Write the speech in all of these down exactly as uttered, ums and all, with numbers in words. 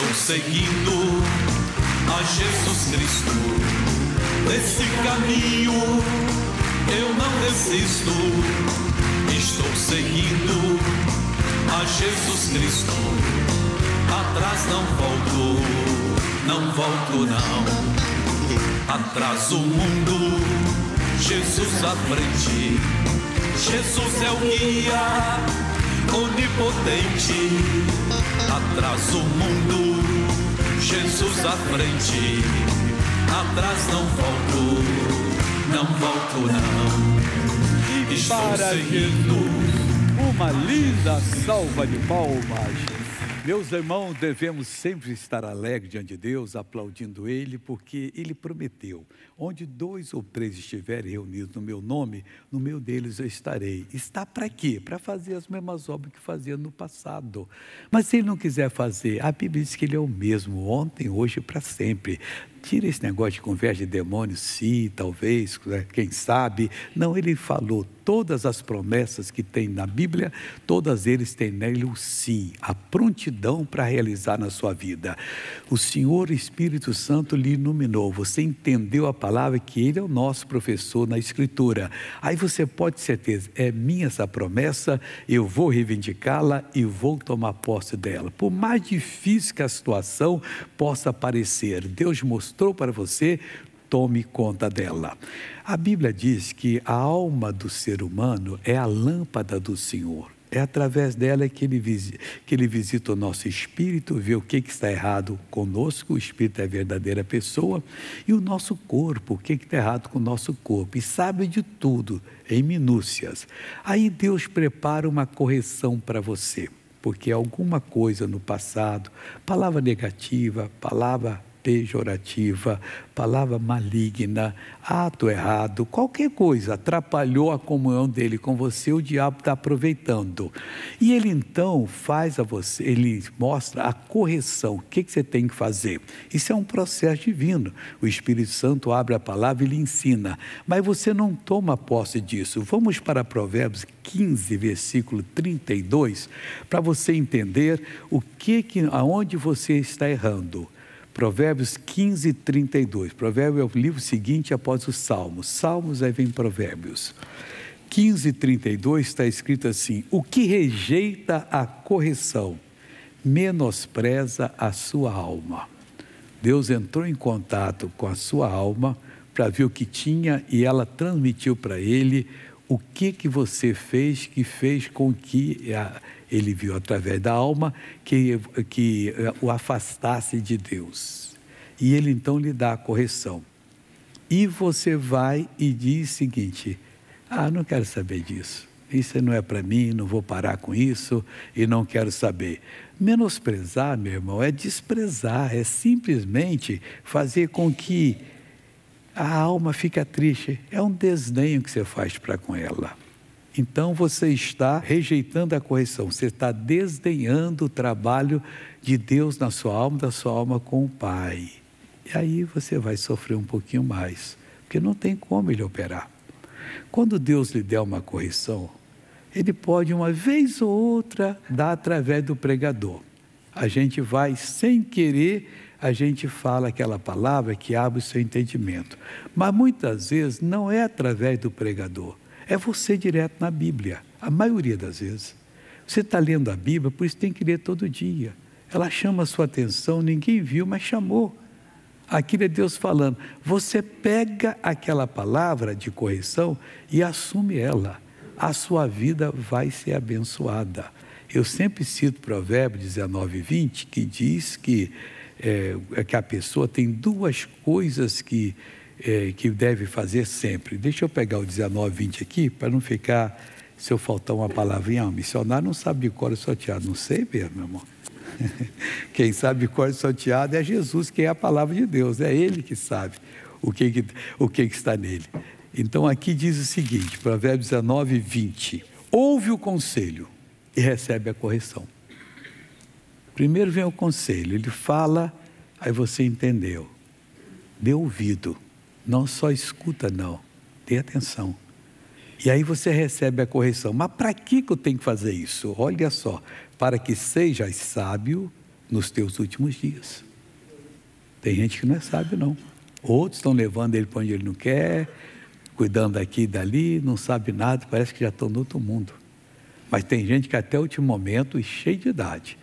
estou seguindo a Jesus Cristo. Nesse caminho eu não desisto. Estou seguindo a Jesus Cristo. Atrás não volto, não volto não. Atrás o mundo, Jesus à frente. Jesus é o guia onipotente, atrás o mundo, Jesus à frente, atrás não volto, não volto não. Estou para seguindo. Uma linda salva de palmas. Meus irmãos, devemos sempre estar alegres diante de Deus, aplaudindo Ele, porque Ele prometeu. Onde dois ou três estiverem reunidos no meu nome, no meio deles eu estarei. Está para quê? Para fazer as mesmas obras que fazia no passado. Mas se Ele não quiser fazer, a Bíblia diz que Ele é o mesmo, ontem, hoje e para sempre. Tira esse negócio de conversa de demônios, se, talvez, quem sabe. Não, Ele falou todas as promessas que tem na Bíblia, todas eles têm nele o sim, a prontidão para realizar na sua vida. O Senhor Espírito Santo lhe iluminou, você entendeu a palavra que Ele é o nosso professor na Escritura. Aí você pode ter certeza, é minha essa promessa, eu vou reivindicá-la e vou tomar posse dela. Por mais difícil que a situação possa parecer, Deus mostrou Mostrou para você, tome conta dela. A Bíblia diz que a alma do ser humano é a lâmpada do Senhor. É através dela que ele, visita, que ele visita o nosso espírito, vê o que, que está errado conosco, o espírito é a verdadeira pessoa, e o nosso corpo, o que, que está errado com o nosso corpo, e sabe de tudo, em minúcias. Aí Deus prepara uma correção para você, porque alguma coisa no passado, palavra negativa, palavra pejorativa, palavra maligna, ato errado, qualquer coisa, atrapalhou a comunhão dele com você, o diabo está aproveitando. E ele então faz a você, ele mostra a correção, o que, que você tem que fazer. Isso é um processo divino, o Espírito Santo abre a palavra e lhe ensina, mas você não toma posse disso. Vamos para Provérbios quinze, versículo trinta e dois, para você entender o que, que aonde você está errando. Provérbios quinze, trinta e dois. Provérbios é o livro seguinte após os Salmos. Salmos, aí vem Provérbios. quinze, trinta e dois está escrito assim: o que rejeita a correção, menospreza a sua alma. Deus entrou em contato com a sua alma para ver o que tinha e ela transmitiu para ele o que, que você fez que fez com que a, ele viu através da alma que, que o afastasse de Deus. E ele então lhe dá a correção. E você vai e diz o seguinte: ah, não quero saber disso, isso não é para mim, não vou parar com isso e não quero saber. Menosprezar, meu irmão, é desprezar, é simplesmente fazer com que a alma fica triste, é um desdenho que você faz para com ela. Então você está rejeitando a correção, você está desdenhando o trabalho de Deus na sua alma, da sua alma com o Pai. E aí você vai sofrer um pouquinho mais, porque não tem como Ele operar. Quando Deus lhe der uma correção, Ele pode uma vez ou outra dar através do pregador. A gente vai sem querer, a gente fala aquela palavra que abre o seu entendimento. Mas muitas vezes não é através do pregador. É você direto na Bíblia, a maioria das vezes. Você está lendo a Bíblia, por isso tem que ler todo dia. Ela chama a sua atenção, ninguém viu, mas chamou. Aquilo é Deus falando. Você pega aquela palavra de correção e assume ela. A sua vida vai ser abençoada. Eu sempre cito Provérbios dezenove, vinte, que diz que, é, que a pessoa tem duas coisas que... É, que deve fazer sempre. Deixa eu pegar o dezenove, vinte aqui, para não ficar, se eu faltar uma palavrinha, o missionário não sabe de cor e salteado, não sei mesmo, meu irmão. Quem sabe de cor e salteado é Jesus, que é a palavra de Deus, é Ele que sabe o que, que, o que, que está nele. Então aqui diz o seguinte, Provérbios dezenove, vinte, ouve o conselho e recebe a correção. Primeiro vem o conselho, ele fala, aí você entendeu, dê ouvido. Não só escuta, não. Dê atenção. E aí você recebe a correção. Mas para que eu tenho que fazer isso? Olha só. Para que sejas sábio nos teus últimos dias. Tem gente que não é sábio, não. Outros estão levando ele para onde ele não quer, cuidando daqui e dali, não sabe nada, parece que já estão no outro mundo. Mas tem gente que até o último momento é cheio de idade.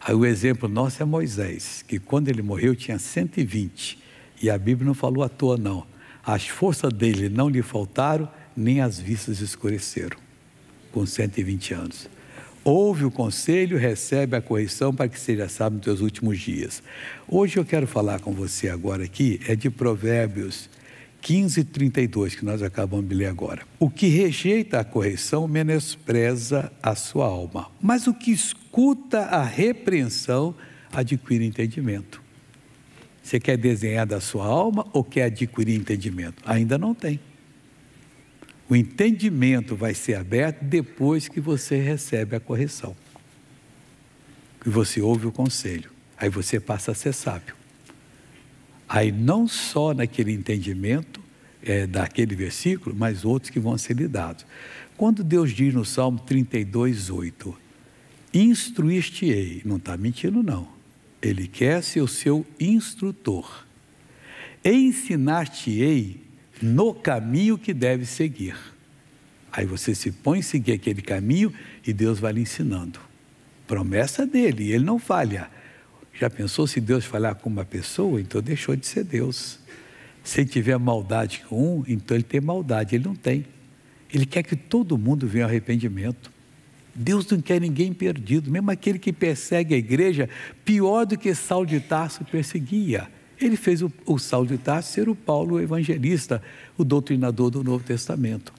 Aí o exemplo nosso é Moisés, que quando ele morreu tinha cento e vinte, e a Bíblia não falou à toa, não. As forças dele não lhe faltaram, nem as vistas escureceram, com cento e vinte anos. Ouve o conselho, recebe a correção para que seja sábio nos teus últimos dias. Hoje eu quero falar com você agora aqui, é de Provérbios quinze, trinta e dois, que nós acabamos de ler agora. O que rejeita a correção menospreza a sua alma, mas o que escuta a repreensão adquire entendimento. Você quer desenhar da sua alma ou quer adquirir entendimento? Ainda não tem. O entendimento vai ser aberto depois que você recebe a correção. E você ouve o conselho. Aí você passa a ser sábio. Aí não só naquele entendimento é, daquele versículo, mas outros que vão ser lhe dados. Quando Deus diz no Salmo trinta e dois, oito, instruíste-ei, não está mentindo não. Ele quer ser o seu instrutor. Ensinaste-ei no caminho que deve seguir. Aí você se põe a seguir aquele caminho e Deus vai lhe ensinando. Promessa dele, ele não falha. Já pensou se Deus falar com uma pessoa? Então deixou de ser Deus. Se ele tiver maldade com um, então ele tem maldade, ele não tem. Ele quer que todo mundo venha ao arrependimento. Deus não quer ninguém perdido, mesmo aquele que persegue a igreja, pior do que Saulo de Tarso perseguia. Ele fez o, o Saulo de Tarso ser o Paulo evangelista, o doutrinador do Novo Testamento.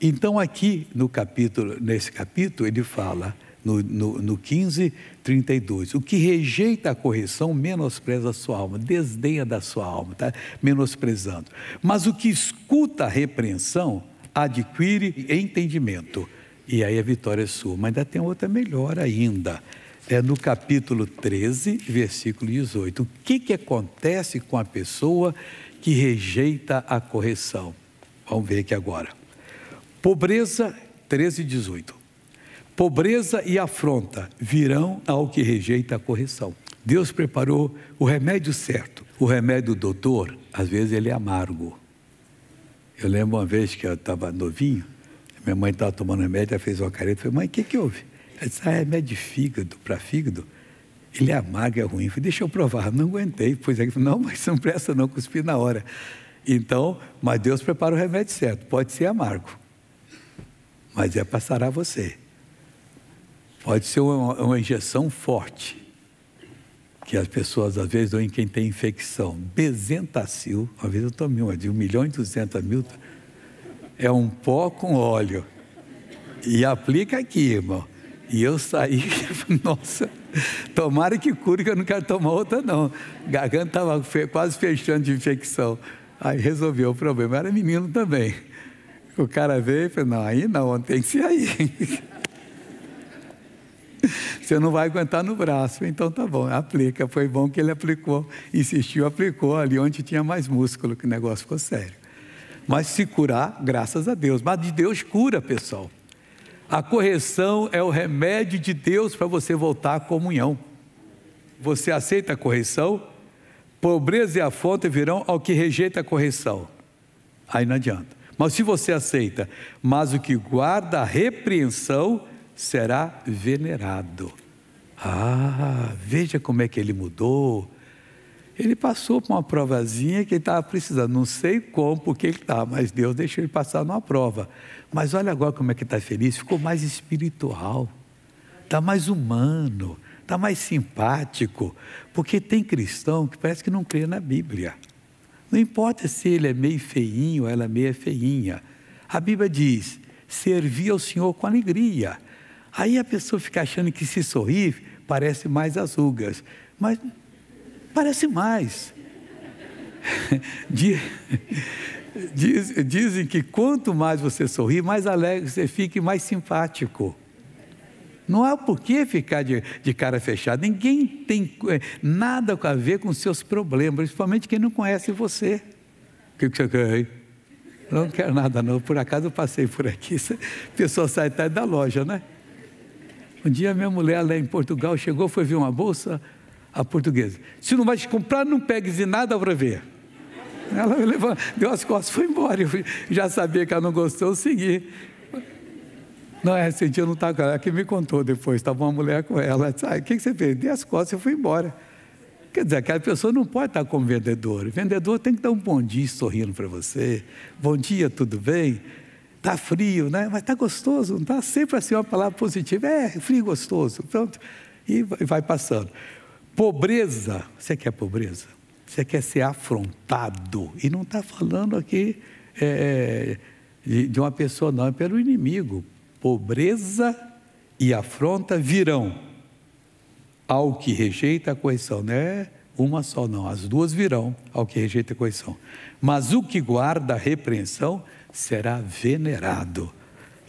Então aqui no capítulo, nesse capítulo ele fala, no, no, no quinze, trinta e dois, o que rejeita a correção menospreza a sua alma, desdenha da sua alma, tá? Menosprezando. Mas o que escuta a repreensão adquire entendimento, e aí a vitória é sua. Mas ainda tem outra melhor ainda. É no capítulo treze, versículo dezoito. O que, que acontece com a pessoa que rejeita a correção? Vamos ver aqui agora. Pobreza, treze, dezoito. Pobreza e afronta virão ao que rejeita a correção. Deus preparou o remédio certo. O remédio do doutor, às vezes ele é amargo. Eu lembro uma vez que eu estava novinho, minha mãe estava tomando remédio, ela fez uma careta e falei, mãe, o que que houve? Ela disse, ah, remédio de fígado, para fígado, ele é amargo, é ruim. Eu falei, deixa eu provar, não aguentei. Pois é, não, mas não presta não, cuspi na hora. Então, mas Deus prepara o remédio certo, pode ser amargo, mas é para sarar você. Pode ser uma, uma injeção forte, que as pessoas às vezes dão em quem tem infecção. Bezentacil, uma vez eu tomei uma de um milhão e duzentos mil, é um pó com óleo. E aplica aqui, irmão. E eu saí, nossa, tomara que cure, que eu não quero tomar outra, não. Garganta estava quase fechando de infecção. Aí resolveu o problema, era menino também. O cara veio e falou, não, aí não, tem que ser aí. Você não vai aguentar no braço, então tá bom, aplica. Foi bom que ele aplicou, insistiu, aplicou ali onde tinha mais músculo, que o negócio ficou sério. Mas se curar, graças a Deus. Mas de Deus cura, pessoal. A correção é o remédio de Deus para você voltar à comunhão. Você aceita a correção? Pobreza e afronta virão ao que rejeita a correção. Aí não adianta. Mas se você aceita, mas o que guarda a repreensão será venerado. Ah, veja como é que ele mudou. Ele passou por uma provazinha que ele estava precisando, não sei como, porque ele está, mas Deus deixou ele passar numa prova. Mas olha agora como é que está feliz, ficou mais espiritual, está mais humano, está mais simpático, porque tem cristão que parece que não crê na Bíblia. Não importa se ele é meio feinho ou ela é meio feinha, a Bíblia diz, servir ao Senhor com alegria. Aí a pessoa fica achando que se sorrir parece mais as rugas, mas... parece mais. Diz, diz, dizem que quanto mais você sorrir, mais alegre você fica e mais simpático. Não há por que ficar de, de cara fechada. Ninguém tem nada a ver com seus problemas, principalmente quem não conhece você. O que você quer? Não quero nada não, por acaso eu passei por aqui. A pessoa sai atrás da loja, né? Um dia minha mulher lá em Portugal chegou, foi ver uma bolsa, a portuguesa: se não vai te comprar, não pegues de nada para ver. Ela me levantou, deu as costas, foi embora. Eu já sabia que ela não gostou, eu segui. Não, esse dia eu não estava com ela, ela que me contou depois, estava uma mulher com ela, ela disse: ah, o que você fez? Dei as costas e fui embora. Quer dizer, aquela pessoa não pode estar como vendedor. O vendedor tem que dar um bom dia sorrindo para você. Bom dia, tudo bem? Está frio, né? Mas está gostoso, não está? Sempre assim uma palavra positiva. É, frio e gostoso, pronto. E vai passando. Pobreza. Você quer pobreza? Você quer ser afrontado. E não está falando aqui é, de uma pessoa, não. É pelo inimigo. Pobreza e afronta virão ao que rejeita a correção. Não é uma só, não. As duas virão ao que rejeita a correção. Mas o que guarda a repreensão será venerado.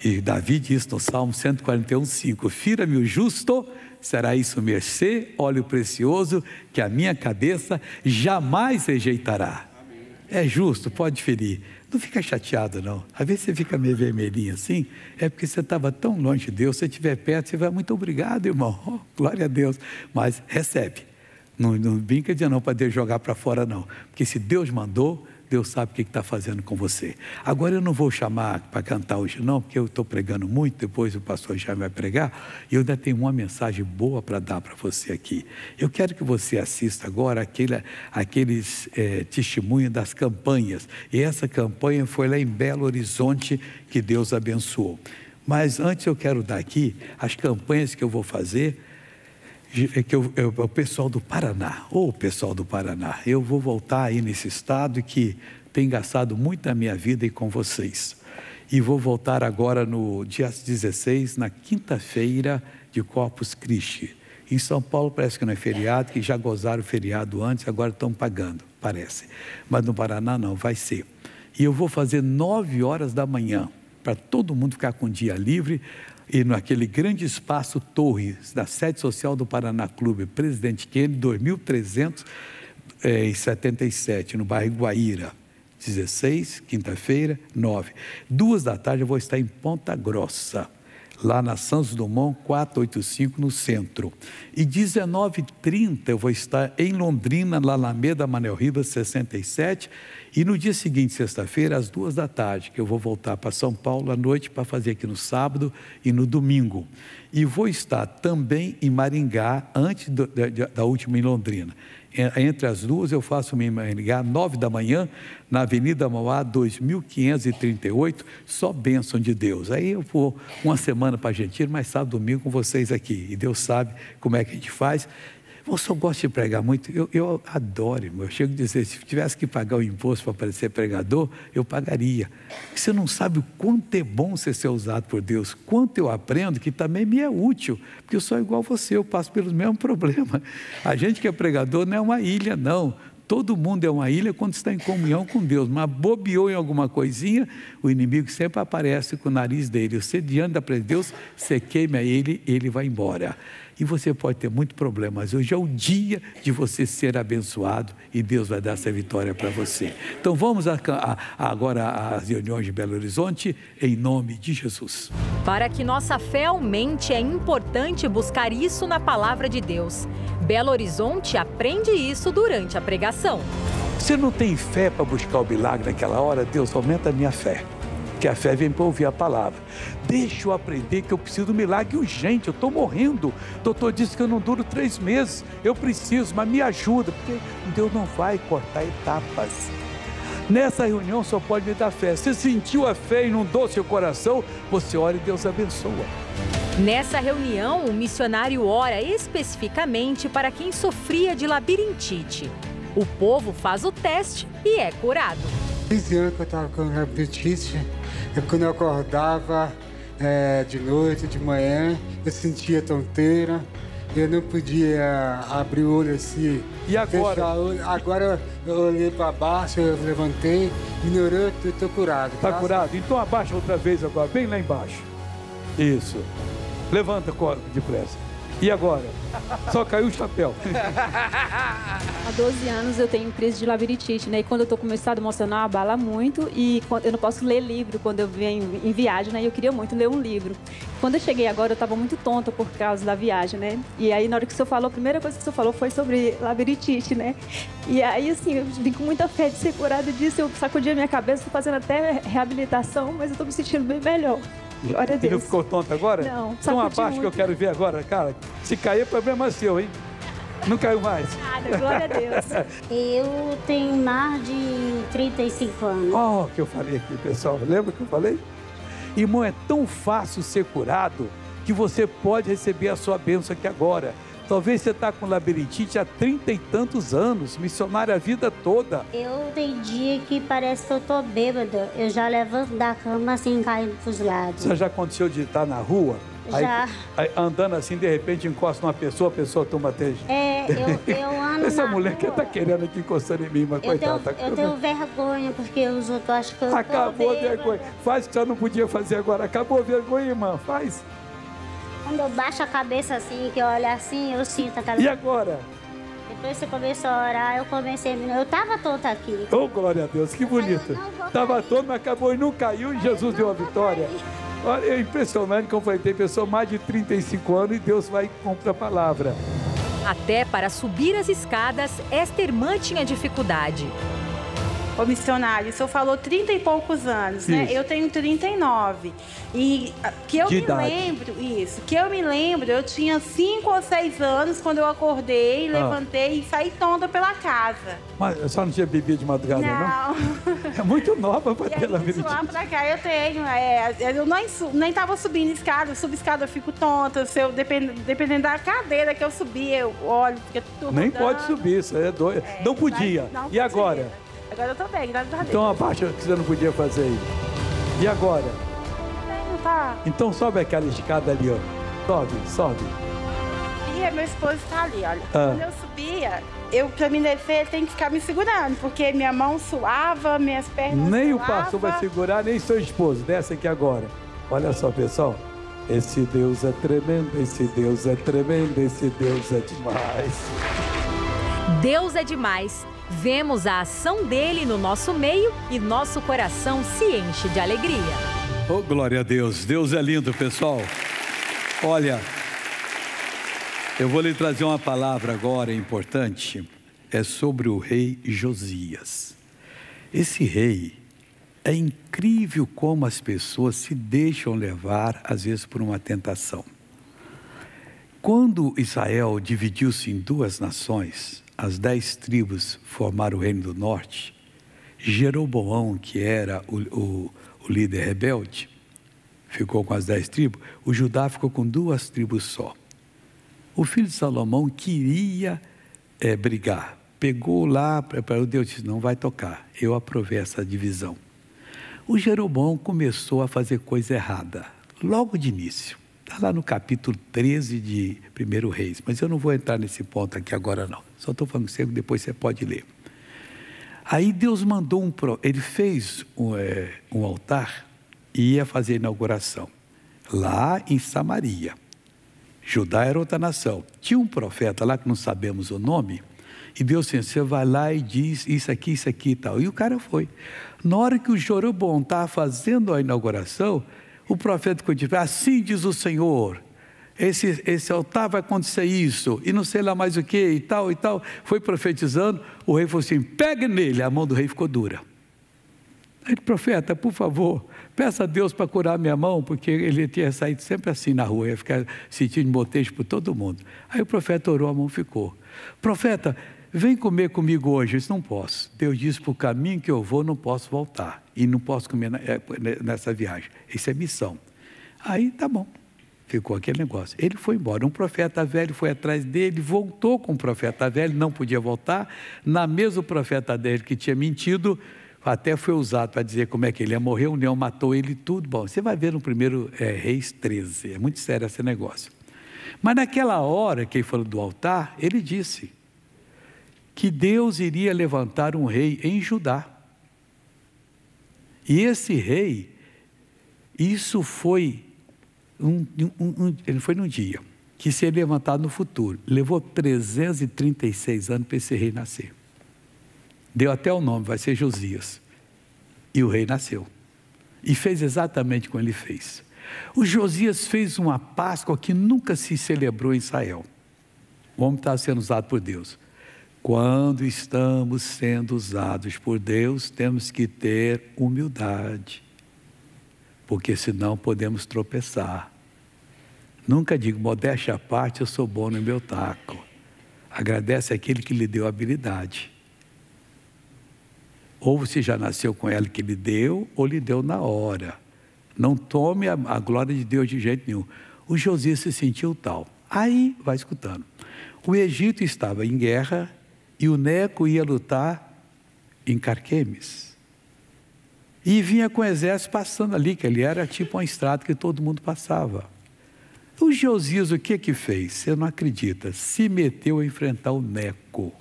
E Davi diz no Salmo cento e quarenta e um, cinco: fira-me o justo, será isso mercê, óleo precioso, que a minha cabeça jamais rejeitará. Amém. É justo, pode ferir. Não fica chateado, não. Às vezes você fica meio vermelhinho assim, é porque você estava tão longe de Deus. Se você estiver perto, você vai: muito obrigado, irmão, oh, glória a Deus. Mas recebe, não, não brinca de não para Deus jogar para fora, não. Porque se Deus mandou, Deus sabe o que está fazendo com você. Agora eu não vou chamar para cantar hoje não, porque eu estou pregando muito, depois o pastor já vai pregar, e eu ainda tenho uma mensagem boa para dar para você aqui. Eu quero que você assista agora aquele, aqueles é, testemunhos das campanhas, e essa campanha foi lá em Belo Horizonte, que Deus abençoou. Mas antes eu quero dar aqui as campanhas que eu vou fazer, que eu, eu, o pessoal do Paraná, ou o pessoal do Paraná, eu vou voltar aí nesse estado que tem gastado muito a minha vida e com vocês, e vou voltar agora no dia dezesseis, na quinta-feira de Corpus Christi. Em São Paulo parece que não é feriado, que já gozaram o feriado antes, agora estão pagando, parece, mas no Paraná não, vai ser. E eu vou fazer nove horas da manhã, para todo mundo ficar com o dia livre, e naquele grande espaço Torre, da sede social do Paraná Clube, Presidente Kennedy, dois mil trezentos e setenta e sete, no bairro Guaíra, dezesseis, quinta-feira, nove. Duas da tarde eu vou estar em Ponta Grossa, lá na Santos Dumont, quatrocentos e oitenta e cinco, no centro. E dezenove e trinta eu vou estar em Londrina, na Alameda Manoel Ribas, sessenta e sete. E no dia seguinte, sexta-feira, às duas da tarde, que eu vou voltar para São Paulo à noite, para fazer aqui no sábado e no domingo. E vou estar também em Maringá, antes do, da, da última em Londrina. Entre as duas eu faço uma em Maringá, nove da manhã, na Avenida Mauá, dois mil quinhentos e trinta e oito, só bênção de Deus. Aí eu vou uma semana para a Argentina, mas sábado, domingo com vocês aqui. E Deus sabe como é que a gente faz. Eu só gosto de pregar muito, eu, eu adoro, irmão. Eu chego a dizer, se tivesse que pagar o imposto para parecer pregador, eu pagaria. Você não sabe o quanto é bom você ser usado por Deus, quanto eu aprendo, que também me é útil, porque eu sou igual você, eu passo pelos mesmos problemas. A gente que é pregador não é uma ilha, não. Todo mundo é uma ilha quando está em comunhão com Deus, mas bobeou em alguma coisinha, o inimigo sempre aparece com o nariz dele. Você diante da presença de Deus, você queima ele, ele vai embora. E você pode ter muito problema, mas hoje é o dia de você ser abençoado e Deus vai dar essa vitória para você. Então vamos a, a, agora às reuniões de Belo Horizonte, em nome de Jesus. Para que nossa fé aumente, é importante buscar isso na palavra de Deus. Belo Horizonte aprende isso durante a pregação. Se não tem fé para buscar o milagre naquela hora, Deus aumenta a minha fé. Porque a fé vem para ouvir a palavra. Deixa eu aprender que eu preciso de um milagre urgente, eu estou morrendo. O doutor disse que eu não duro três meses, eu preciso, mas me ajuda, porque Deus não vai cortar etapas. Nessa reunião só pode me dar fé. Se sentiu a fé e inundou seu coração, você ora e Deus abençoa. Nessa reunião, o missionário ora especificamente para quem sofria de labirintite. O povo faz o teste e é curado. quinze anos que eu estava com labirintite. Quando eu acordava é, de noite, de manhã, eu sentia tonteira, eu não podia abrir o olho assim. E agora? Agora eu olhei para baixo, eu levantei, ignorei, eu estou curado. Está curado? Então abaixa outra vez agora, bem lá embaixo. Isso. Levanta, corpo depressa. E agora? Só caiu o chapéu. Há doze anos eu tenho crise de labirintite, né? E quando eu tô com meu estado emocional, abala muito. E eu não posso ler livro quando eu venho em viagem, né? E eu queria muito ler um livro. Quando eu cheguei agora, eu tava muito tonta por causa da viagem, né? E aí, na hora que o senhor falou, a primeira coisa que o senhor falou foi sobre labirintite, né? E aí, assim, eu vim com muita fé de ser curada disso. Eu sacudi a minha cabeça, tô fazendo até reabilitação, mas eu tô me sentindo bem melhor. Glória a Deus. E não ficou tonto agora? Não, só uma parte que eu quero ver agora, cara. Se cair, problema seu, hein? Não caiu mais. Nada, glória a Deus. Eu tenho mais de trinta e cinco anos. Ó, oh, que eu falei aqui, pessoal. Lembra que eu falei? Irmão, é tão fácil ser curado que você pode receber a sua bênção aqui agora. Talvez você está com labirintite há trinta e tantos anos, missionária a vida toda. Eu tenho dia que parece que eu estou bêbada. Eu já levanto da cama assim, caindo para os lados. Você já aconteceu de estar na rua? Já. Aí, aí, andando assim, de repente encosta uma pessoa, a pessoa toma até... É, eu, eu ando essa mulher rua. Que tá querendo aqui encostando em mim, mas eu coitada. Tenho, tá... Eu tenho vergonha, porque os outros acham que eu acabou a vergonha. Faz o que você não podia fazer agora. Acabou a vergonha, irmã. Faz. Quando eu baixo a cabeça assim, que eu olho assim, eu sinto a cabeça. E agora? Depois que você começou a orar, eu comecei a... Eu tava tonta aqui. Oh, glória a Deus, que bonito. Tava tonta, mas acabou e não caiu, e Jesus deu a vitória. Olha, é impressionante como foi. Tem pessoa mais de trinta e cinco anos e Deus vai contra a palavra. Até para subir as escadas, esta irmã tinha dificuldade. Ô missionário, o senhor falou trinta e poucos anos, isso, né? Eu tenho trinta e nove. E que eu de me idade. lembro, isso, que eu me lembro, eu tinha cinco ou seis anos quando eu acordei, levantei ah. e saí tonta pela casa. Mas eu só não tinha bebido de madrugada, não? Não. É muito nova para ter labirintite. Lá pra cá eu tenho, é, eu nem, nem tava subindo escada, eu subo escada, eu fico tonta, se eu, depend, dependendo da cadeira que eu subi, eu olho, fica tudo nem rodando. Pode subir, isso é doido. É, não podia. Não e podia. Agora? Agora eu tô bem, graças a Deus. Então a parte que você não podia fazer aí. E agora? Não tá. Então sobe aquela escada ali, ó. Sobe, sobe. E meu esposo tá ali, olha. Ah. Quando eu subia, eu pra me descer, ele tem que ficar me segurando, porque minha mão suava, minhas pernas nem suava. O pastor vai segurar, nem seu esposo. Desce aqui agora. Olha só, pessoal. Esse Deus é tremendo, esse Deus é tremendo, esse Deus é demais. Deus é demais. Vemos a ação dele no nosso meio e nosso coração se enche de alegria. Oh, glória a Deus. Deus é lindo, pessoal. Olha, eu vou lhe trazer uma palavra agora importante. É sobre o rei Josias. Esse rei, é incrível como as pessoas se deixam levar, às vezes, por uma tentação. Quando Israel dividiu-se em duas nações... As dez tribos formaram o reino do norte. Jeroboão, que era o, o, o líder rebelde, ficou com as dez tribos. O Judá ficou com duas tribos só. O filho de Salomão queria é, brigar. Pegou lá, para o Deus disse, não vai tocar. Eu aprovei essa divisão. O Jeroboão começou a fazer coisa errada, logo de início. Está lá no capítulo treze de primeiro Reis, mas eu não vou entrar nesse ponto aqui agora não. Só estou falando cego, depois você pode ler. Aí Deus mandou um... Ele fez um, é, um altar e ia fazer a inauguração. Lá em Samaria. Judá era outra nação. Tinha um profeta lá que não sabemos o nome. E Deus disse, você vai lá e diz isso aqui, isso aqui e tal. E o cara foi. Na hora que o Jeroboão estava fazendo a inauguração... O profeta disse, assim diz o Senhor, esse, esse altar vai acontecer isso, e não sei lá mais o que, e tal, e tal. Foi profetizando, o rei falou assim, pegue nele, a mão do rei ficou dura. Aí ele, profeta, por favor, peça a Deus para curar minha mão, porque ele tinha saído sempre assim na rua, ia ficar sentindo botejo por todo mundo. Aí o profeta orou, a mão ficou. Profeta, vem comer comigo hoje. Eu disse, não posso. Deus disse, para o caminho que eu vou, não posso voltar. E não posso comer nessa viagem. Isso é missão. Aí, tá bom. Ficou aquele negócio. Ele foi embora. Um profeta velho foi atrás dele, voltou com o profeta velho, não podia voltar. Na mesa, o profeta dele, que tinha mentido, até foi usado para dizer como é que ele ia morrer. O leão matou ele, tudo bom. Você vai ver no primeiro é, Reis treze. É muito sério esse negócio. Mas naquela hora que ele falou do altar, ele disse... que Deus iria levantar um rei em Judá. E esse rei, isso foi, um, um, um, ele foi num dia, que seria levantado no futuro. Levou trezentos e trinta e seis anos para esse rei nascer. Deu até o nome, vai ser Josias. E o rei nasceu. E fez exatamente como ele fez. O Josias fez uma Páscoa que nunca se celebrou em Israel. O homem estava sendo usado por Deus. Quando estamos sendo usados por Deus, temos que ter humildade. Porque senão podemos tropeçar. Nunca digo, modéstia à parte, eu sou bom no meu taco. Agradece aquele que lhe deu habilidade. Ou você já nasceu com ela que lhe deu, ou lhe deu na hora. Não tome a, a glória de Deus de jeito nenhum. O Josias se sentiu tal. Aí, vai escutando. O Egito estava em guerra e o Neco ia lutar em Carquemes. E vinha com o exército passando ali, que ali era tipo uma estrada que todo mundo passava. O Josias, o que que fez? Você não acredita, se meteu a enfrentar o Neco.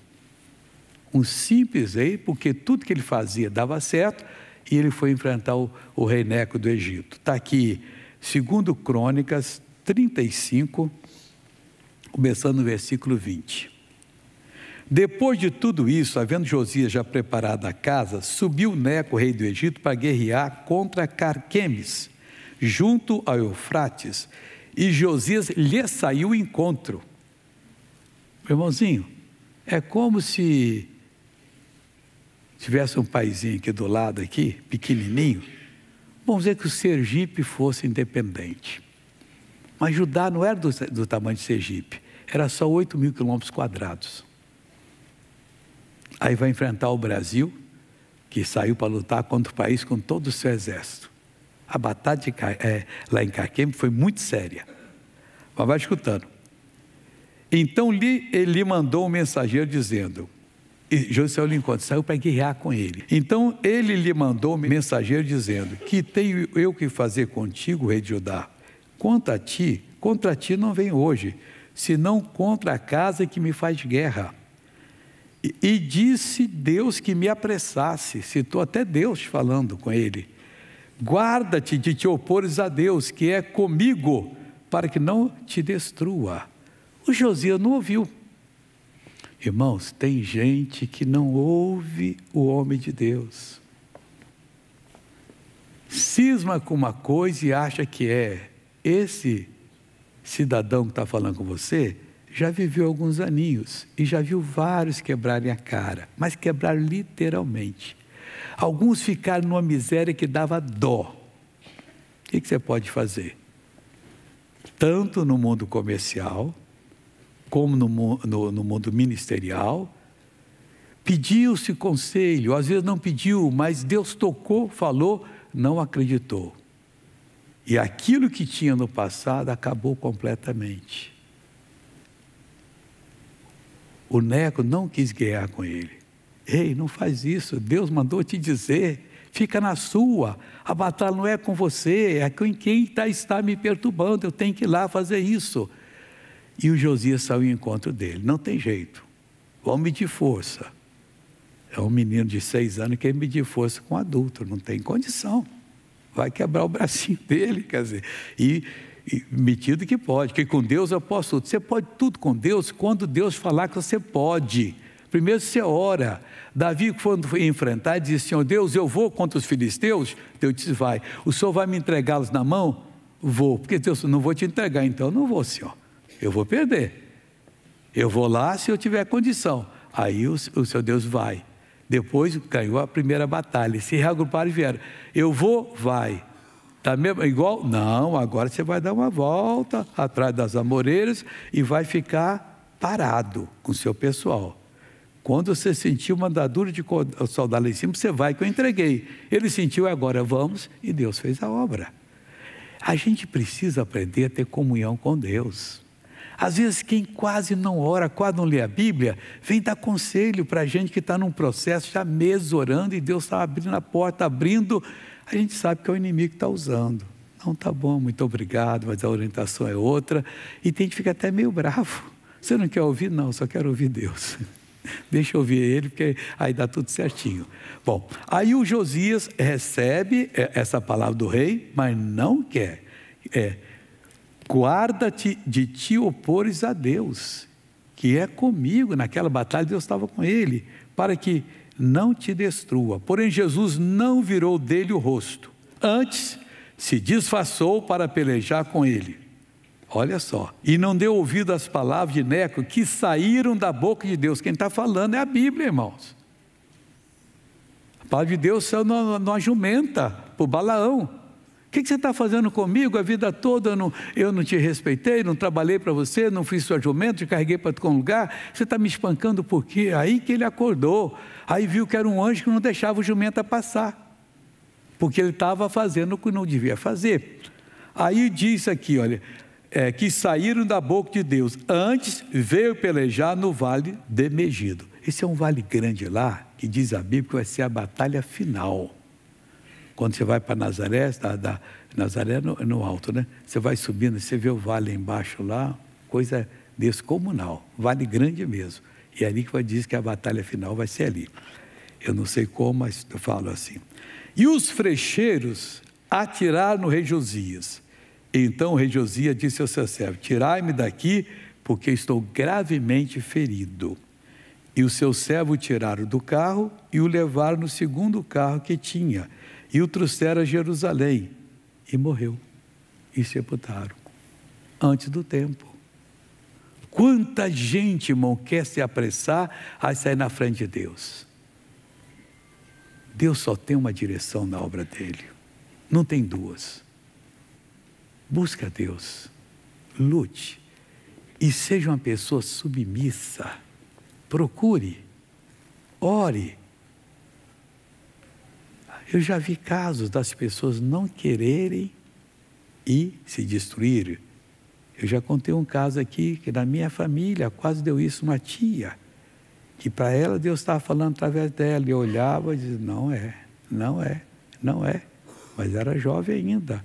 Um simples rei, porque tudo que ele fazia dava certo, e ele foi enfrentar o, o rei Neco do Egito. Está aqui, segundo Crônicas trinta e cinco, começando no versículo vinte. Depois de tudo isso, havendo Josias já preparado a casa, subiu Neco, rei do Egito, para guerrear contra Carquemes, junto ao Eufrates, e Josias lhe saiu ao encontro. Irmãozinho, é como se tivesse um paizinho aqui do lado, aqui, pequenininho. Vamos dizer que o Sergipe fosse independente. Mas Judá não era do, do tamanho de Sergipe, era só oito mil quilômetros quadrados. Aí vai enfrentar o Brasil, que saiu para lutar contra o país com todo o seu exército. A batalha de, é, lá em Carquemes foi muito séria. Mas vai escutando. Então ele mandou um mensageiro dizendo... E José lhe encontrou, saiu para guerrear com ele. Então ele lhe mandou um mensageiro dizendo: que tenho eu que fazer contigo, rei de Judá? Contra ti, contra ti não venho hoje, senão contra a casa que me faz guerra. E, e disse Deus que me apressasse. Citou até Deus falando com ele: guarda-te de te opores a Deus, que é comigo, para que não te destrua. O Josias não ouviu. Irmãos, tem gente que não ouve o homem de Deus. Cisma com uma coisa e acha que é. Esse cidadão que está falando com você, já viveu alguns aninhos e já viu vários quebrarem a cara, mas quebraram literalmente. Alguns ficaram numa miséria que dava dó. O que que você pode fazer? Tanto no mundo comercial... como no, no, no mundo ministerial, pediu-se conselho, às vezes não pediu, mas Deus tocou, falou, não acreditou. E aquilo que tinha no passado acabou completamente. O Neco não quis guerrear com ele. Ei, não faz isso, Deus mandou te dizer, fica na sua, a batalha não é com você, é com quem está, está me perturbando, eu tenho que ir lá fazer isso. E o Josias saiu ao encontro dele. Não tem jeito. Vamos medir força. É um menino de seis anos que quer medir força com um adulto. Não tem condição. Vai quebrar o bracinho dele, quer dizer. E, e metido que pode. Porque com Deus eu posso tudo. Você pode tudo com Deus quando Deus falar que você pode. Primeiro você ora. Davi, quando foi enfrentar, disse: Senhor Deus, eu vou contra os filisteus? Deus disse: vai. O Senhor vai me entregá-los na mão? Vou. Porque Deus não vou te entregar, então não vou, Senhor. Eu vou perder, eu vou lá se eu tiver condição. Aí o, o seu Deus vai. Depois ganhou a primeira batalha, se reagruparam e vieram. Eu vou, vai. Tá mesmo igual? Não, agora você vai dar uma volta atrás das amoreiras e vai ficar parado com o seu pessoal. Quando você sentir uma andadura de soldado lá em cima, você vai, que eu entreguei. Ele sentiu, agora vamos, e Deus fez a obra. A gente precisa aprender a ter comunhão com Deus. Às vezes quem quase não ora, quase não lê a Bíblia, vem dar conselho para a gente que está num processo, já meses orando e Deus está abrindo a porta, abrindo, a gente sabe que é o inimigo que está usando. Não, tá bom, muito obrigado, mas a orientação é outra, e tem que ficar até meio bravo. Você não quer ouvir? Não, só quero ouvir Deus. Deixa eu ouvir ele, porque aí dá tudo certinho. Bom, aí o Josias recebe essa palavra do rei, mas não quer. É... guarda-te de te opores a Deus, que é comigo. Naquela batalha Deus estava com ele, para que não te destrua. Porém Jesus não virou dele o rosto, antes se disfarçou para pelejar com ele. Olha só, e não deu ouvido às palavras de Neco que saíram da boca de Deus. Quem está falando é a Bíblia, irmãos. A palavra de Deus saiu numa jumenta para o Balaão. O que, que você está fazendo comigo? A vida toda eu não, eu não te respeitei, não trabalhei para você, não fiz sua jumenta, te carreguei para algum lugar, você está me espancando por quê? Aí que ele acordou, aí viu que era um anjo que não deixava o jumenta passar, porque ele estava fazendo o que não devia fazer. Aí diz aqui, olha, é, que saíram da boca de Deus, antes veio pelejar no vale de Megido. Esse é um vale grande lá, que diz a Bíblia que vai ser a batalha final. Quando você vai para Nazaré, da, da, Nazaré no, no alto, né? Você vai subindo, você vê o vale embaixo lá, coisa descomunal, vale grande mesmo. E é ali que vai dizer que a batalha final vai ser ali. Eu não sei como, mas eu falo assim. E os frecheiros atiraram no rei Josias. Então o rei Josias disse ao seu servo: tirai-me daqui, porque estou gravemente ferido. E o seu servo o tiraram do carro e o levaram no segundo carro que tinha, e o trouxeram a Jerusalém, e morreu, e sepultaram, antes do tempo. Quanta gente, irmão, quer se apressar a sair na frente de Deus. Deus só tem uma direção na obra dele, não tem duas. Busca a Deus, lute, e seja uma pessoa submissa, procure, ore. Eu já vi casos das pessoas não quererem e se destruírem. Eu já contei um caso aqui, que na minha família quase deu isso, uma tia, que para ela Deus estava falando através dela, e eu olhava e dizia: não é, não é, não é. Mas era jovem ainda.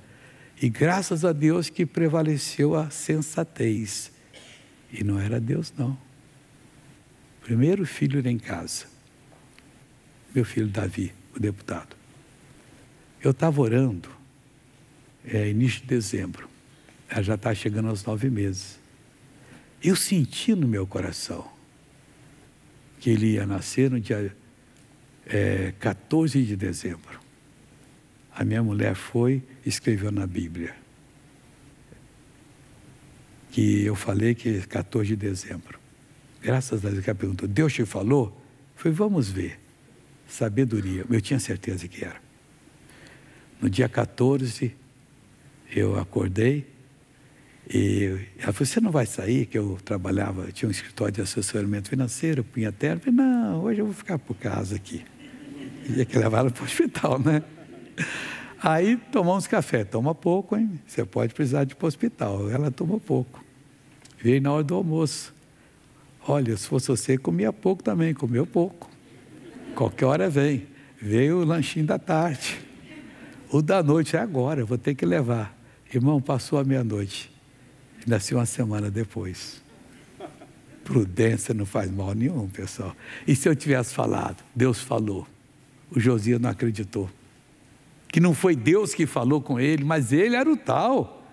E graças a Deus que prevaleceu a sensatez. E não era Deus, não. Primeiro filho lá em casa, meu filho Davi, o deputado. Eu estava orando, é, início de dezembro, ela já está chegando aos nove meses. Eu senti no meu coração que ele ia nascer no dia é, quatorze de dezembro. A minha mulher foi e escreveu na Bíblia que eu falei que é quatorze de dezembro. Graças a Deus, que ela perguntou: Deus te falou? Eu falei: vamos ver. Sabedoria, eu tinha certeza que era. No dia quatorze, eu acordei e ela falou: você não vai sair? Que eu trabalhava, eu tinha um escritório de assessoramento financeiro, eu punha terra. Eu falei: não, hoje eu vou ficar por casa aqui. Ia que levar ela para o hospital, né? Aí tomamos café. Toma pouco, hein? Você pode precisar de ir para o hospital. Ela tomou pouco. Veio na hora do almoço. Olha, se fosse você, comia pouco também, comeu pouco. Qualquer hora vem. Veio o lanchinho da tarde. O da noite é agora, eu vou ter que levar. Irmão, passou a meia-noite. Nasceu uma semana depois. Prudência não faz mal nenhum, pessoal. E se eu tivesse falado: Deus falou. O Josias não acreditou. Que não foi Deus que falou com ele, mas ele era o tal.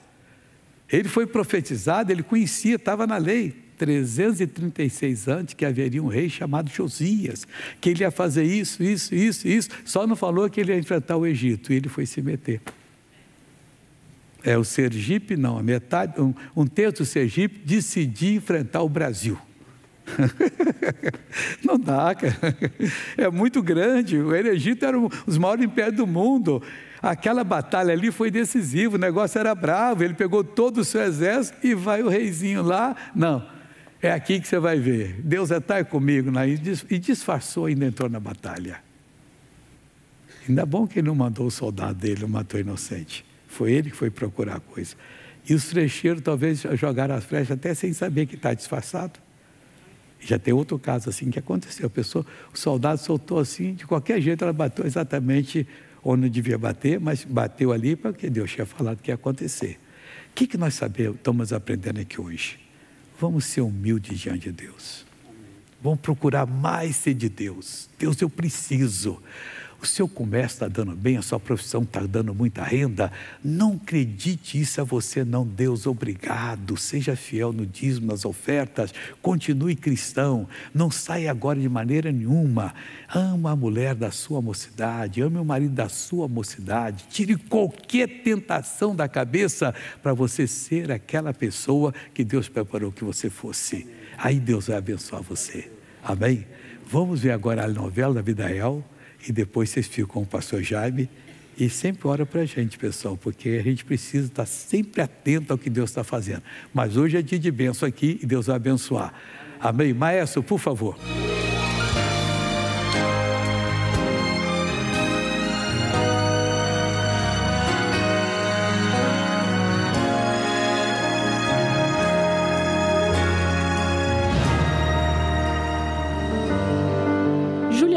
Ele foi profetizado, ele conhecia, estava na lei. trezentos e trinta e seis antes, que haveria um rei chamado Josias, que ele ia fazer isso, isso, isso, isso. Só não falou que ele ia enfrentar o Egito, e ele foi se meter. É o Sergipe, não, a metade, um, um terço do Sergipe decidiu enfrentar o Brasil. Não dá, cara. É muito grande. O Egito era um dos maiores impérios do mundo. Aquela batalha ali foi decisiva, o negócio era bravo. Ele pegou todo o seu exército e vai o reizinho lá. Não. É aqui que você vai ver. Deus está comigo, né? E disfarçou, ainda entrou na batalha. Ainda bom que ele não mandou o soldado dele, não matou o inocente. Foi ele que foi procurar a coisa. E os frecheiros talvez jogaram as flechas até sem saber que está disfarçado. Já tem outro caso assim que aconteceu. A pessoa, o soldado soltou assim, de qualquer jeito ela bateu exatamente onde não devia bater, mas bateu ali porque Deus tinha falado que ia acontecer. O que, que nós sabemos, estamos aprendendo aqui hoje? Vamos ser humildes diante de Deus. Vamos procurar mais ser de Deus. Deus, eu preciso. o seu comércio está dando bem, a sua profissão está dando muita renda, não acredite isso a você não, Deus, obrigado, seja fiel no dízimo, nas ofertas, continue cristão, não saia agora de maneira nenhuma, ama a mulher da sua mocidade, ame o marido da sua mocidade, tire qualquer tentação da cabeça para você ser aquela pessoa que Deus preparou que você fosse, aí Deus vai abençoar você, amém? Vamos ver agora a novela da vida real e depois vocês ficam com o pastor Jaime e sempre ora para a gente, pessoal, porque a gente precisa estar sempre atento ao que Deus está fazendo. Mas hoje é dia de bênção aqui e Deus vai abençoar. Amém? Maestro, por favor.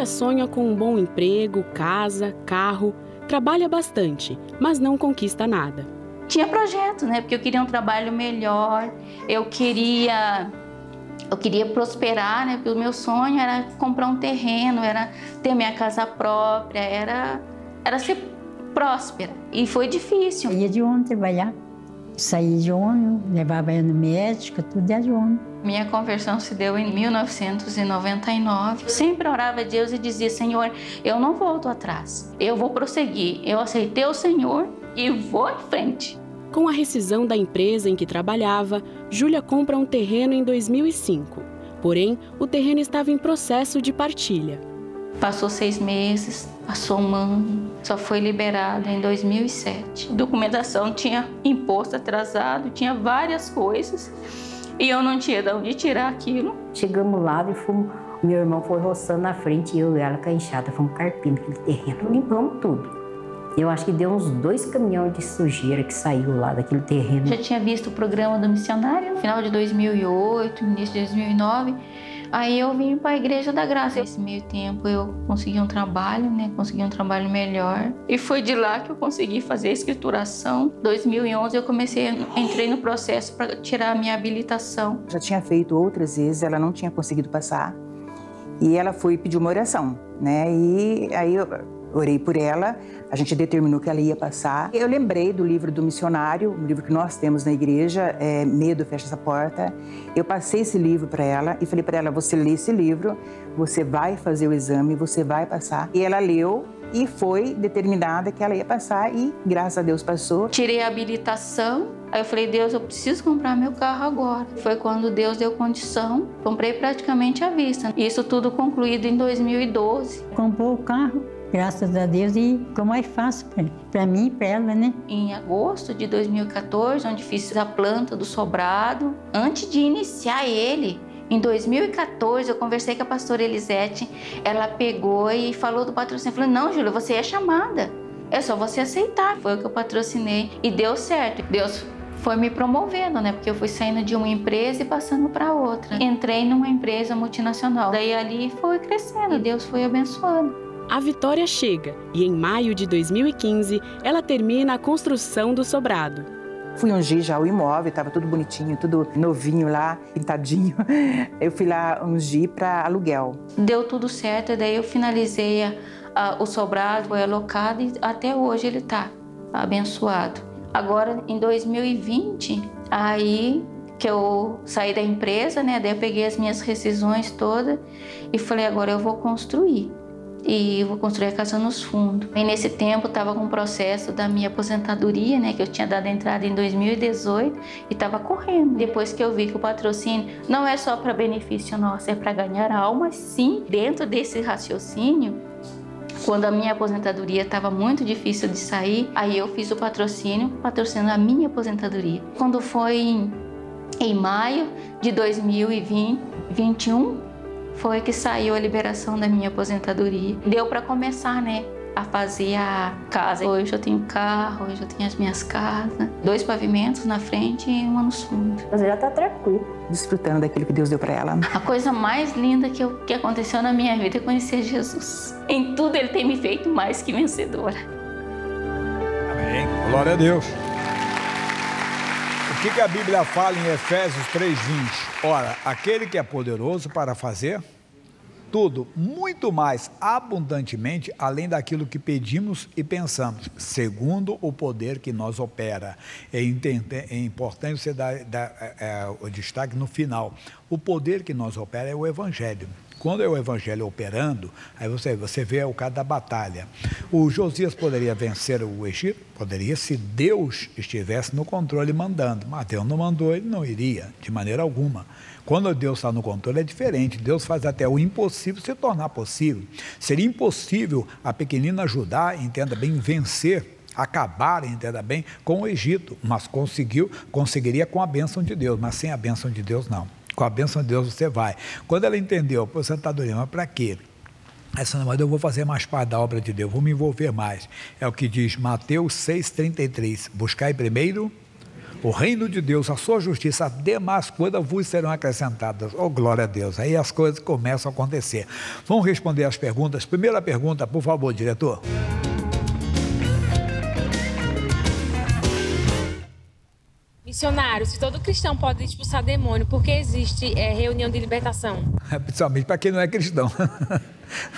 Sonha com um bom emprego, casa, carro, trabalha bastante, mas não conquista nada. Tinha projeto, né? Porque eu queria um trabalho melhor, eu queria, eu queria prosperar, né? Porque o meu sonho era comprar um terreno, era ter minha casa própria, era, era ser próspera. E foi difícil. Eu ia de ônibus trabalhar, saía de ônibus, levava eu no médico, tudo ia de ônibus. Minha conversão se deu em mil novecentos e noventa e nove. Eu sempre orava a Deus e dizia, Senhor, eu não volto atrás, eu vou prosseguir, eu aceitei o Senhor e vou em frente. Com a rescisão da empresa em que trabalhava, Júlia compra um terreno em dois mil e cinco. Porém, o terreno estava em processo de partilha. Passou seis meses, passou um ano, só foi liberado em dois mil e sete. Documentação tinha imposto atrasado, tinha várias coisas. E eu não tinha de onde tirar aquilo. Chegamos lá e fomos, meu irmão foi roçando na frente, eu e ela com a enxada, fomos carpindo aquele terreno, limpamos tudo. Eu acho que deu uns dois caminhões de sujeira que saiu lá daquele terreno. Já tinha visto o programa do missionário, no final de dois mil e oito, início de dois mil e nove, aí eu vim para a Igreja da Graça. Nesse meio tempo eu consegui um trabalho, né? Consegui um trabalho melhor. E foi de lá que eu consegui fazer a escrituração. Em dois mil e onze eu comecei, entrei no processo para tirar a minha habilitação. Já tinha feito outras vezes, ela não tinha conseguido passar. E ela foi pedir uma oração, né? E aí eu orei por ela, a gente determinou que ela ia passar. Eu lembrei do livro do missionário, um livro que nós temos na igreja, é Medo, Fecha Essa Porta. Eu passei esse livro para ela e falei para ela, você lê esse livro, você vai fazer o exame, você vai passar. E ela leu e foi determinada que ela ia passar e, graças a Deus, passou. Tirei a habilitação. Aí eu falei, Deus, eu preciso comprar meu carro agora. Foi quando Deus deu condição, comprei praticamente à vista. Isso tudo concluído em dois mil e doze. Comprou o carro, graças a Deus, e ficou mais fácil para mim e para ela, né? Em agosto de dois mil e quatorze, onde fiz a planta do sobrado, antes de iniciar ele, em dois mil e quatorze, eu conversei com a pastora Elisete, ela pegou e falou do patrocínio, falou, não, Júlia, você é chamada, é só você aceitar. Foi o que eu patrocinei e deu certo. Deus foi me promovendo, né? Porque eu fui saindo de uma empresa e passando para outra. Entrei numa empresa multinacional. Daí ali foi crescendo, Deus foi abençoando. A vitória chega e em maio de dois mil e quinze, ela termina a construção do sobrado. Fui ungir já o imóvel, estava tudo bonitinho, tudo novinho lá, pintadinho. Eu fui lá ungir para aluguel. Deu tudo certo, daí eu finalizei a, a, o sobrado, foi alocado e até hoje ele está abençoado. Agora, em dois mil e vinte, aí que eu saí da empresa, né? Daí eu peguei as minhas rescisões todas e falei, agora eu vou construir. E vou construir a casa nos fundos. E nesse tempo estava com o processo da minha aposentadoria, né, que eu tinha dado entrada em dois mil e dezoito e estava correndo. Depois que eu vi que o patrocínio não é só para benefício nosso, é para ganhar alma, sim. Dentro desse raciocínio, quando a minha aposentadoria estava muito difícil de sair, aí eu fiz o patrocínio, patrocinando a minha aposentadoria. Quando foi em, em maio de dois mil e vinte, vinte e um, foi que saiu a liberação da minha aposentadoria. Deu para começar, né, a fazer a casa. Hoje eu tenho carro, hoje eu tenho as minhas casas. Dois pavimentos na frente e uma no fundo. Você já tá tranquilo, desfrutando daquilo que Deus deu para ela. A coisa mais linda que, eu, que aconteceu na minha vida é conhecer Jesus. Em tudo Ele tem me feito mais que vencedora. Amém. Glória a Deus. O que, que a Bíblia fala em Efésios três, vinte? Ora, aquele que é poderoso para fazer tudo, muito mais abundantemente, além daquilo que pedimos e pensamos, segundo o poder que nós opera. É importante você dar, dar é, o destaque no final. O poder que nós opera é o Evangelho. Quando é o Evangelho operando, aí você, você vê o caso da batalha. O Josias poderia vencer o Egito? Poderia, se Deus estivesse no controle mandando. Mas Deus não mandou, ele não iria, de maneira alguma. Quando Deus está no controle é diferente. Deus faz até o impossível se tornar possível. Seria impossível a pequenina Judá, entenda bem, vencer, acabar, entenda bem, com o Egito. Mas conseguiu, conseguiria com a bênção de Deus, mas sem a bênção de Deus não. Com a bênção de Deus você vai. Quando ela entendeu, pô, você está doendo, mas para quê? Essa não, mas eu vou fazer mais parte da obra de Deus, vou me envolver mais. É o que diz Mateus seis, trinta e três. Buscai primeiro o reino de Deus, a sua justiça, as demais coisas vos serão acrescentadas. Oh, glória a Deus. Aí as coisas começam a acontecer. Vamos responder as perguntas. Primeira pergunta, por favor, diretor. Missionário, se todo cristão pode expulsar demônio, por que existe é, reunião de libertação? É, principalmente para quem não é cristão.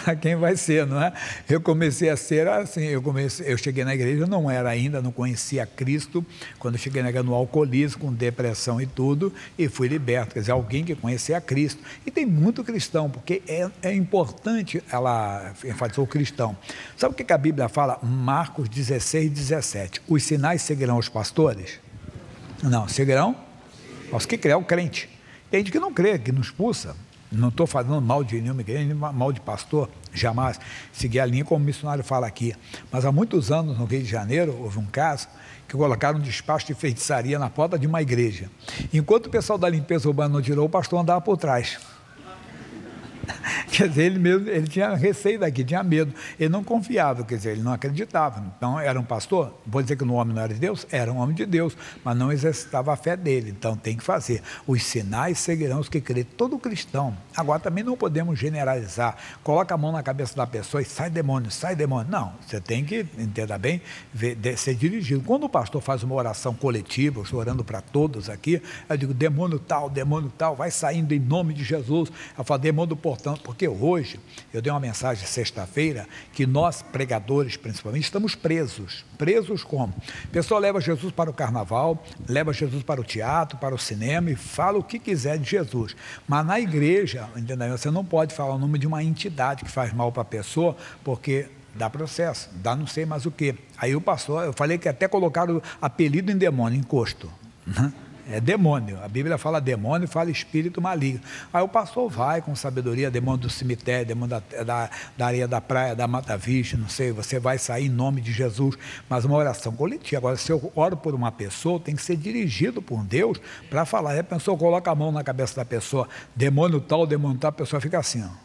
Para quem vai ser, não é? Eu comecei a ser assim, eu, comecei, eu cheguei na igreja, eu não era ainda, não conhecia Cristo. Quando eu cheguei na igreja, no alcoolismo, com depressão e tudo, e fui liberto. Quer dizer, alguém que conhecia Cristo. E tem muito cristão, porque é, é importante, ela enfatizou o cristão. Sabe o que, que a Bíblia fala? Marcos dezesseis, dezessete. Os sinais seguirão os pastores? Não, seguirão aos que crê, o crente. Tem gente que não crê, que não expulsa. Não estou falando mal de nenhuma igreja, nem mal de pastor, jamais. Segui a linha como o missionário fala aqui. Mas há muitos anos, no Rio de Janeiro, houve um caso que colocaram um despacho de feitiçaria na porta de uma igreja. Enquanto o pessoal da limpeza urbana não tirou, o pastor andava por trás. Quer dizer, ele mesmo, ele tinha receio daqui, tinha medo, ele não confiava, quer dizer, ele não acreditava. Então, era um pastor, vou dizer que o homem não era de Deus, era um homem de Deus, mas não exercitava a fé dele. Então, tem que fazer. Os sinais seguirão os que crê, todo cristão. Agora, também não podemos generalizar. Coloca a mão na cabeça da pessoa e sai demônio, sai demônio. Não, você tem que, entenda bem, ver, ser dirigido. Quando o pastor faz uma oração coletiva, eu estou orando para todos aqui, eu digo, demônio tal, demônio tal, vai saindo em nome de Jesus. Eu falo, demônio por porque hoje, eu dei uma mensagem sexta-feira, que nós, pregadores principalmente, estamos presos. Presos como? A pessoa leva Jesus para o carnaval, leva Jesus para o teatro, para o cinema e fala o que quiser de Jesus. Mas na igreja, entendeu? Você não pode falar o nome de uma entidade que faz mal para a pessoa, porque dá processo, dá não sei mais o quê. Aí o pastor, eu falei que até colocaram apelido em demônio, encosto, né? É demônio, a Bíblia fala demônio, fala espírito maligno. Aí o pastor vai com sabedoria, demônio do cemitério, demônio da, da, da areia da praia, da Mata Virgem, não sei, você vai sair em nome de Jesus, mas uma oração coletiva. Agora, se eu oro por uma pessoa, tem que ser dirigido por Deus para falar. Aí a pessoa coloca a mão na cabeça da pessoa, demônio tal, demônio tal, a pessoa fica assim, ó.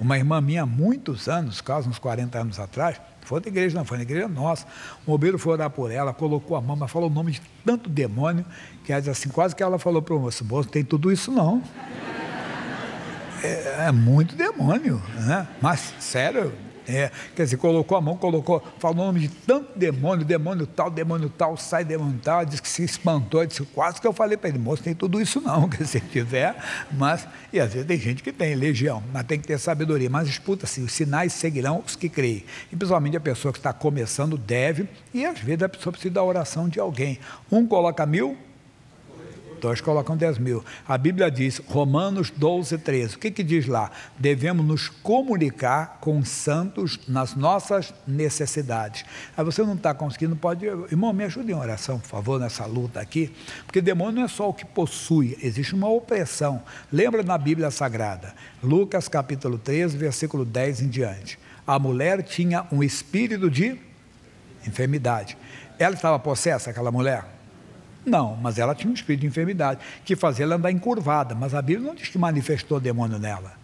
Uma irmã minha, há muitos anos, quase uns quarenta anos atrás, foi da igreja, não foi na igreja nossa, um obreiro foi orar por ela, colocou a mão, mas falou o nome de tanto demônio, que assim, quase que ela falou para o moço, moço, tem tudo isso não. É, é muito demônio, né? Mas, sério, é, quer dizer, colocou a mão, colocou, falou o nome de tanto demônio, demônio tal, demônio tal, sai demônio tal, disse que se espantou, disse, quase que eu falei para ele, moço, tem tudo isso não, que se tiver, mas, e às vezes tem gente que tem legião, mas tem que ter sabedoria, mas disputa-se, os sinais seguirão os que creem, e principalmente a pessoa que está começando deve, e às vezes a pessoa precisa da oração de alguém, um coloca mil, dois colocam dez mil. A Bíblia diz, Romanos doze, treze. O que que diz lá? Devemos nos comunicar com os santos nas nossas necessidades. Aí você não está conseguindo, pode... Irmão, me ajude em oração, por favor, nessa luta aqui. Porque demônio não é só o que possui, existe uma opressão. Lembra na Bíblia Sagrada, Lucas capítulo treze, versículo dez em diante. A mulher tinha um espírito de enfermidade. Ela estava possessa, aquela mulher? Não, mas ela tinha um espírito de enfermidade, que fazia ela andar encurvada, mas a Bíblia não diz que manifestou demônio nela.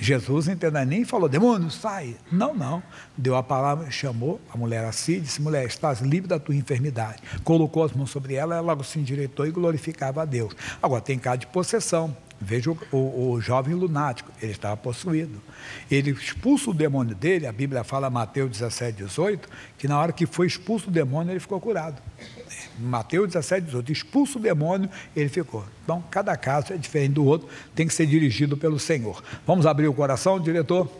Jesus, entenda, nem falou, demônio, sai. Não, não. Deu a palavra, chamou a mulher a si, disse, mulher, estás livre da tua enfermidade. Colocou as mãos sobre ela, ela se endireitou e glorificava a Deus. Agora, tem caso de possessão. Veja o, o, o jovem lunático, ele estava possuído. Ele expulsa o demônio dele, a Bíblia fala, Mateus dezessete, dezoito, que na hora que foi expulso o demônio, ele ficou curado. Mateus dezessete, dezoito, expulsa o demônio, ele ficou. Então, cada caso é diferente do outro, tem que ser dirigido pelo Senhor. Vamos abrir o coração, diretor?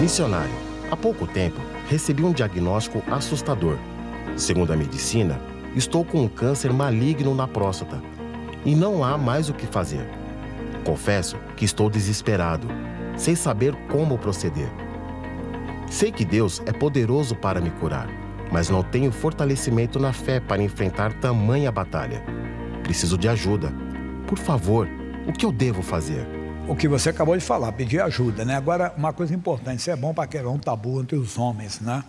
Missionário, há pouco tempo, recebi um diagnóstico assustador. Segundo a medicina, estou com um câncer maligno na próstata e não há mais o que fazer. Confesso que estou desesperado, sem saber como proceder. Sei que Deus é poderoso para me curar, mas não tenho fortalecimento na fé para enfrentar tamanha batalha. Preciso de ajuda. Por favor, o que eu devo fazer? O que você acabou de falar, pedir ajuda, né? Agora, uma coisa importante, isso é bom para quebrar um tabu entre os homens, né?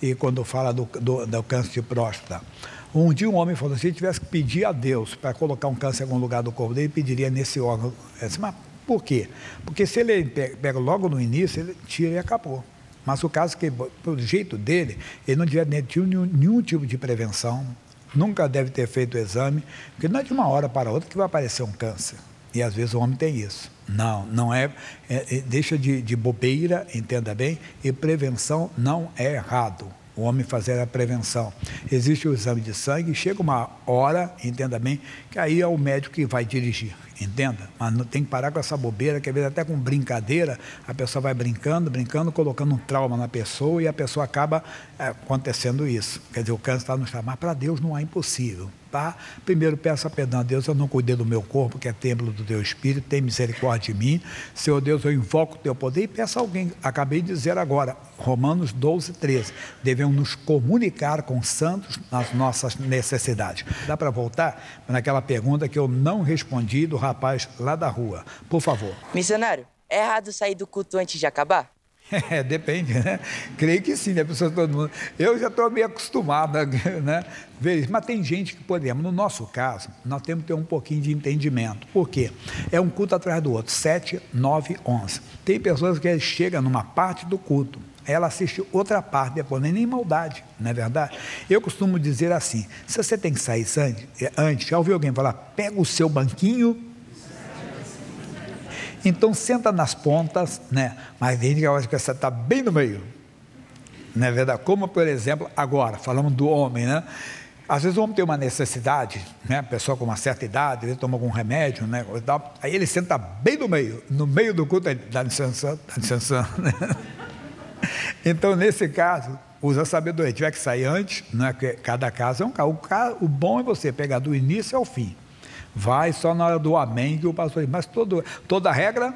E quando fala do, do, do câncer de próstata. Um dia um homem falou assim, se ele tivesse que pedir a Deus para colocar um câncer em algum lugar do corpo dele, pediria nesse órgão. Eu disse, mas por quê? Porque se ele pega logo no início, ele tira e acabou. Mas o caso que, pelo jeito dele, ele não tinha nenhum, nenhum tipo de prevenção, nunca deve ter feito o exame, porque não é de uma hora para outra que vai aparecer um câncer. E às vezes o homem tem isso. Não, não é, é deixa de, de bobeira, entenda bem, e prevenção não é errado. O homem fazer a prevenção. Existe o exame de sangue, chega uma hora, entenda bem, que aí é o médico que vai dirigir, entenda? Mas não tem que parar com essa bobeira, que às vezes até com brincadeira, a pessoa vai brincando, brincando, colocando um trauma na pessoa e a pessoa acaba acontecendo isso. Quer dizer, o câncer está no estado, mas para Deus não é impossível. Tá? Primeiro peço a perdão a Deus, eu não cuidei do meu corpo, que é templo do teu Espírito, tem misericórdia de mim, Senhor Deus, eu invoco o teu poder e peço a alguém, acabei de dizer agora, Romanos doze, treze, devemos nos comunicar com santos nas nossas necessidades. Dá para voltar naquela pergunta que eu não respondi do rapaz lá da rua, por favor. Missionário, é errado sair do culto antes de acabar? É, depende, né? Creio que sim, né, pessoal, todo mundo. Eu já estou meio acostumada, né? Mas tem gente que podemos. No nosso caso, nós temos que ter um pouquinho de entendimento. Por quê? É um culto atrás do outro, sete, nove, onze. Tem pessoas que chegam numa parte do culto, ela assiste outra parte depois, nem maldade, não é verdade? Eu costumo dizer assim, se você tem que sair antes, já ouviu alguém falar, pega o seu banquinho... Então, senta nas pontas, né? Mas tem gente que acha que você está bem no meio. Não é verdade? Como, por exemplo, agora, falamos do homem, né? Às vezes o homem tem uma necessidade, né? A pessoa com uma certa idade, ele toma algum remédio, né? Aí ele senta bem no meio. No meio do culto, ele dá licença, dá licença. Né? Então, nesse caso... Usa sabedoria. Se tiver que sair antes, né? Cada caso é um caso. O, caso. o bom é você pegar do início ao fim. Vai só na hora do amém que o pastor diz. Mas todo, toda regra,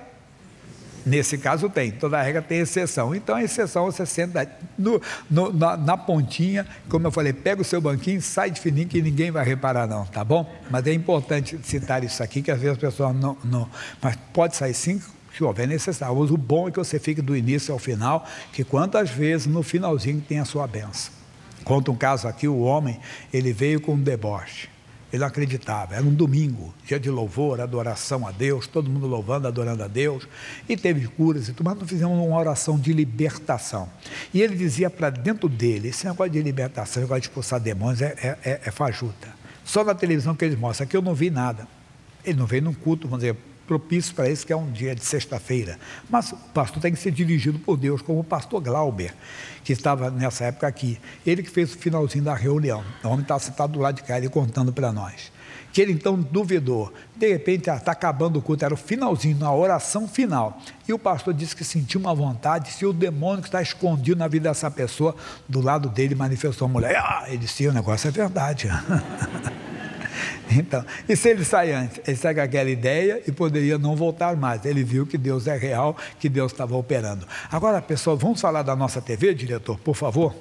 nesse caso tem. Toda regra tem exceção. Então, a exceção você senta no, no, na, na pontinha. Como eu falei, pega o seu banquinho, sai de fininho que ninguém vai reparar não, tá bom? Mas é importante citar isso aqui, que às vezes as pessoas não... não mas pode sair cinco. Se houver necessidade, o bom é que você fique do início ao final, que quantas vezes no finalzinho tem a sua benção. Conta um caso aqui, o homem, ele veio com um deboche, ele não acreditava, era um domingo, dia de louvor, adoração a Deus, todo mundo louvando, adorando a Deus, e teve curas e tudo, mas não fizemos uma oração de libertação. E ele dizia para dentro dele, esse negócio de libertação, esse negócio de expulsar demônios é, é, é fajuta. Só na televisão que eles mostram, aqui eu não vi nada, ele não veio num culto, vamos dizer, propício para isso, que é um dia de sexta-feira. Mas o pastor tem que ser dirigido por Deus, como o pastor Glauber, que estava nessa época aqui. Ele que fez o finalzinho da reunião. O homem estava sentado do lado de cá, ele contando para nós. Que ele então duvidou. De repente, está acabando o culto, era o finalzinho, na oração final. E o pastor disse que sentiu uma vontade, se o demônio que está escondido na vida dessa pessoa, do lado dele manifestou a mulher. Ah, ele disse, o negócio é verdade. Então, e se ele sai antes? Ele sai com aquela ideia e poderia não voltar mais. Ele viu que Deus é real, que Deus estava operando. Agora, pessoal, vamos falar da nossa T V, diretor, por favor?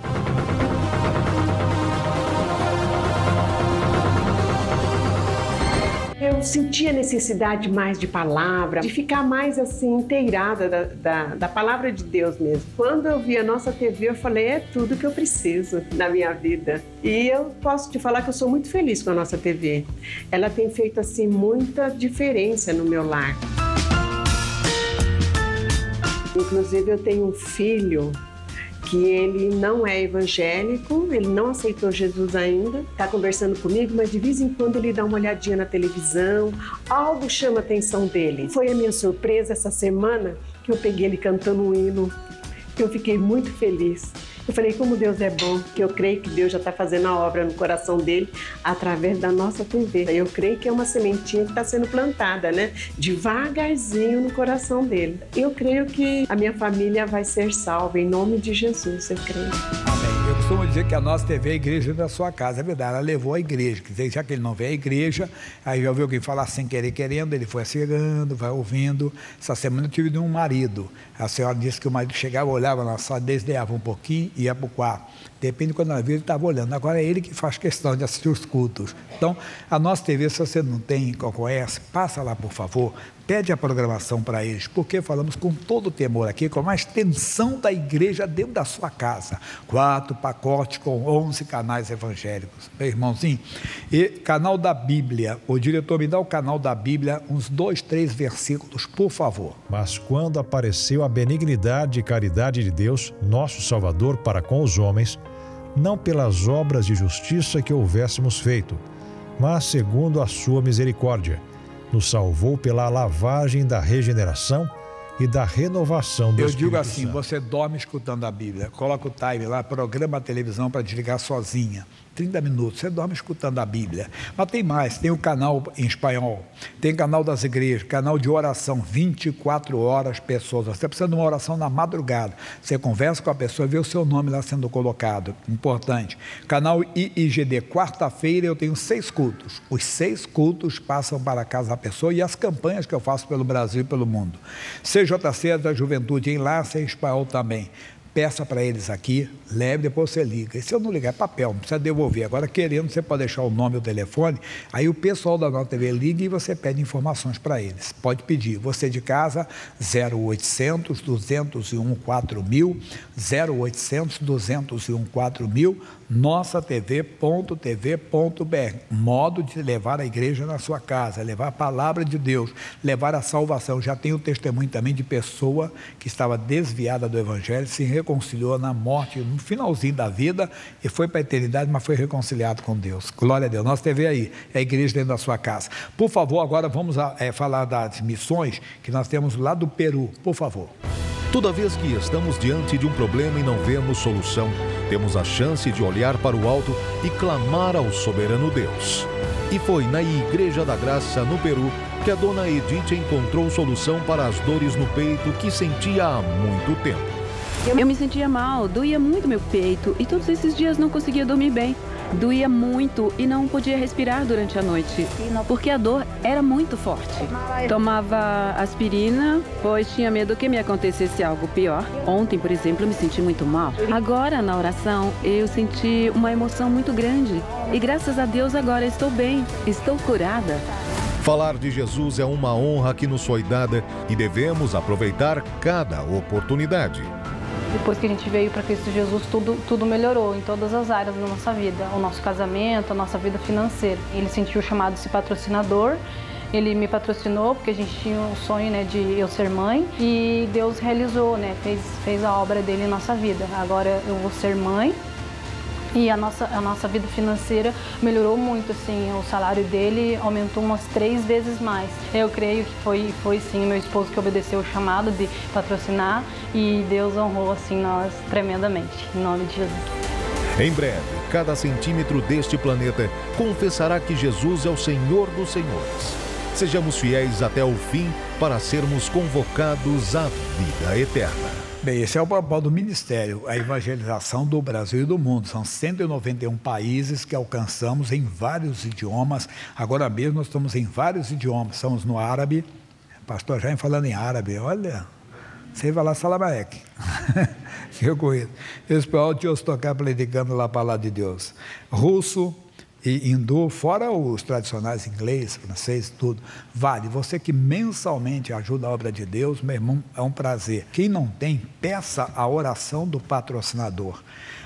Eu sentia necessidade mais de palavra, de ficar mais assim, inteirada da, da, da palavra de Deus mesmo. Quando eu vi a nossa T V, eu falei, é tudo que eu preciso na minha vida. E eu posso te falar que eu sou muito feliz com a nossa T V. Ela tem feito, assim, muita diferença no meu lar. Inclusive, eu tenho um filho que ele não é evangélico, ele não aceitou Jesus ainda, está conversando comigo, mas de vez em quando ele dá uma olhadinha na televisão, algo chama a atenção dele. Foi a minha surpresa essa semana que eu peguei ele cantando um hino Eu fiquei muito feliz. Eu falei, como Deus é bom, que eu creio que Deus já está fazendo a obra no coração dele através da nossa T V. Eu creio que é uma sementinha que está sendo plantada, né? Devagarzinho no coração dele. Eu creio que a minha família vai ser salva, em nome de Jesus, eu creio. Amém. Eu costumo dizer que a nossa T V é a igreja da sua casa, é verdade, ela levou a igreja. Quer dizer, já que ele não vê a igreja, aí já ouviu alguém falar sem querer, querendo, ele foi acelerando, vai ouvindo. Essa semana eu tive de um marido. A senhora disse que o marido chegava, olhava na sala, desdenhava um pouquinho, ia para o quarto. Depende de quando ela viu, ele estava olhando. Agora é ele que faz questão de assistir os cultos. Então, a nossa T V, se você não tem, não conhece, passa lá, por favor, pede a programação para eles, porque falamos com todo o temor aqui, com a extensão da igreja dentro da sua casa. Quatro pacotes com onze canais evangélicos. Meu irmãozinho, e canal da Bíblia. O diretor, me dá o canal da Bíblia, uns dois, três versículos, por favor. Mas quando apareceu a benignidade e caridade de Deus, nosso Salvador, para com os homens, não pelas obras de justiça que houvéssemos feito, mas segundo a sua misericórdia, nos salvou pela lavagem da regeneração e da renovação do Espírito Santo. Eu digo assim, você dorme escutando a Bíblia, coloca o time lá, programa a televisão para desligar sozinha. trinta minutos, você dorme escutando a Bíblia. Mas tem mais, tem o canal em espanhol, tem canal das igrejas, canal de oração, vinte e quatro horas, pessoas. Você precisa de uma oração na madrugada. Você conversa com a pessoa e vê o seu nome lá sendo colocado. Importante. Canal I I G D, quarta-feira eu tenho seis cultos. Os seis cultos passam para a casa da pessoa e as campanhas que eu faço pelo Brasil e pelo mundo. C J C da Juventude, Enlace em espanhol também. Peça para eles aqui, leve, depois você liga. E se eu não ligar, é papel, não precisa devolver. Agora, querendo, você pode deixar o nome e o telefone, aí o pessoal da nossa T V liga e você pede informações para eles. Pode pedir. Você de casa, zero oitocentos, duzentos e um, quatro mil, zero oitocentos, duzentos e um, quatro mil, nossa t v ponto t v ponto b r. Modo de levar a igreja na sua casa, levar a palavra de Deus, levar a salvação. Já tem o testemunho também de pessoa que estava desviada do Evangelho, se reconciliou na morte, no finalzinho da vida, e foi para a eternidade, mas foi reconciliado com Deus. Glória a Deus. Nossa T V aí, é a igreja dentro da sua casa. Por favor, agora vamos a, é, falar das missões que nós temos lá do Peru. Por favor. Toda vez que estamos diante de um problema e não vemos solução, temos a chance de olhar para o alto e clamar ao soberano Deus. E foi na Igreja da Graça, no Peru, que a dona Edith encontrou solução para as dores no peito que sentia há muito tempo. Eu me sentia mal, doía muito meu peito e todos esses dias não conseguia dormir bem. Doía muito e não podia respirar durante a noite, porque a dor era muito forte. Tomava aspirina, pois tinha medo que me acontecesse algo pior. Ontem, por exemplo, eu me senti muito mal. Agora, na oração, eu senti uma emoção muito grande. E graças a Deus, agora estou bem, estou curada. Falar de Jesus é uma honra que nos foi dada e devemos aproveitar cada oportunidade. Depois que a gente veio para Cristo Jesus, tudo, tudo melhorou em todas as áreas da nossa vida. O nosso casamento, a nossa vida financeira. Ele sentiu o chamado de ser patrocinador. Ele me patrocinou porque a gente tinha o sonho, né, de eu ser mãe. E Deus realizou, né, fez, fez a obra dele em nossa vida. Agora eu vou ser mãe. E a nossa, a nossa vida financeira melhorou muito, assim, o salário dele aumentou umas três vezes mais. Eu creio que foi, foi sim, meu esposo que obedeceu o chamado de patrocinar e Deus honrou, assim, nós tremendamente, em nome de Jesus. Em breve, cada centímetro deste planeta confessará que Jesus é o Senhor dos senhores. Sejamos fiéis até o fim para sermos convocados à vida eterna. Bem, esse é o papel do Ministério, a evangelização do Brasil e do mundo. São cento e noventa e um países que alcançamos em vários idiomas. Agora mesmo nós estamos em vários idiomas. Estamos no árabe. Pastor Jaime falando em árabe. Olha, você vai lá, Salamarek. Eu conheço. Eu espero de eu tocar predicando lá a palavra de Deus. Russo e hindu, fora os tradicionais inglês, francês, tudo. Vale, você que mensalmente ajuda a obra de Deus, meu irmão, é um prazer. Quem não tem, peça a oração do patrocinador.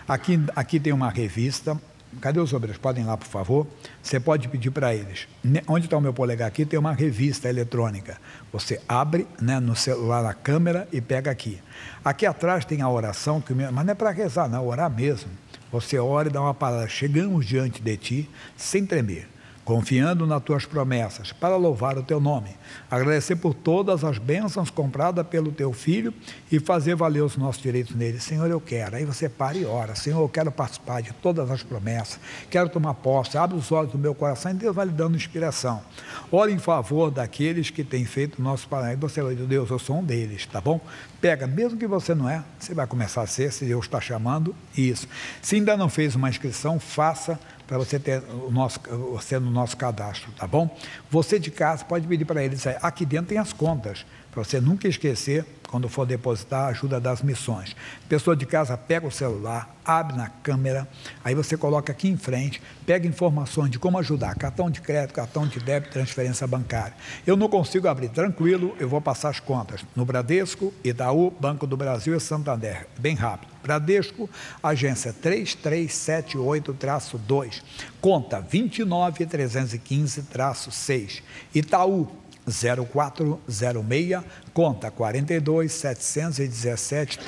Aqui, aqui tem uma revista. Cadê os obreiros? Podem ir lá, por favor. Você pode pedir para eles. Onde está o meu polegar aqui? Tem uma revista eletrônica. Você abre, né, no celular, na câmera e pega aqui. Aqui atrás tem a oração, que, mas não é para rezar, não, é orar mesmo. Você ora e dá uma palavra. Chegamos diante de ti, sem tremer. confiando nas tuas promessas, para louvar o teu nome, agradecer por todas as bênçãos compradas pelo teu filho e fazer valer os nossos direitos nele. Senhor, eu quero. Aí você para e ora. Senhor, eu quero participar de todas as promessas, quero tomar posse, abre os olhos do meu coração e Deus vai lhe dando inspiração. Ora em favor daqueles que têm feito o nosso Paraná. E você vai dizer, Deus, eu sou um deles, tá bom? Pega, mesmo que você não é, você vai começar a ser, se Deus está chamando, isso. Se ainda não fez uma inscrição, faça, para você ter o nosso, você no nosso cadastro, tá bom? Você de casa pode pedir para eles, aqui dentro tem as contas, para você nunca esquecer, quando for depositar, a ajuda das missões. Pessoa de casa pega o celular, abre na câmera, aí você coloca aqui em frente, pega informações de como ajudar, cartão de crédito, cartão de débito, transferência bancária. Eu não consigo abrir, tranquilo, eu vou passar as contas no Bradesco, Itaú, Banco do Brasil e Santander, bem rápido. Bradesco, agência três três sete oito, dois, conta vinte e nove, trezentos e quinze, seis, Itaú, zero quatro zero seis, conta quarenta e dois, setecentos e dezessete,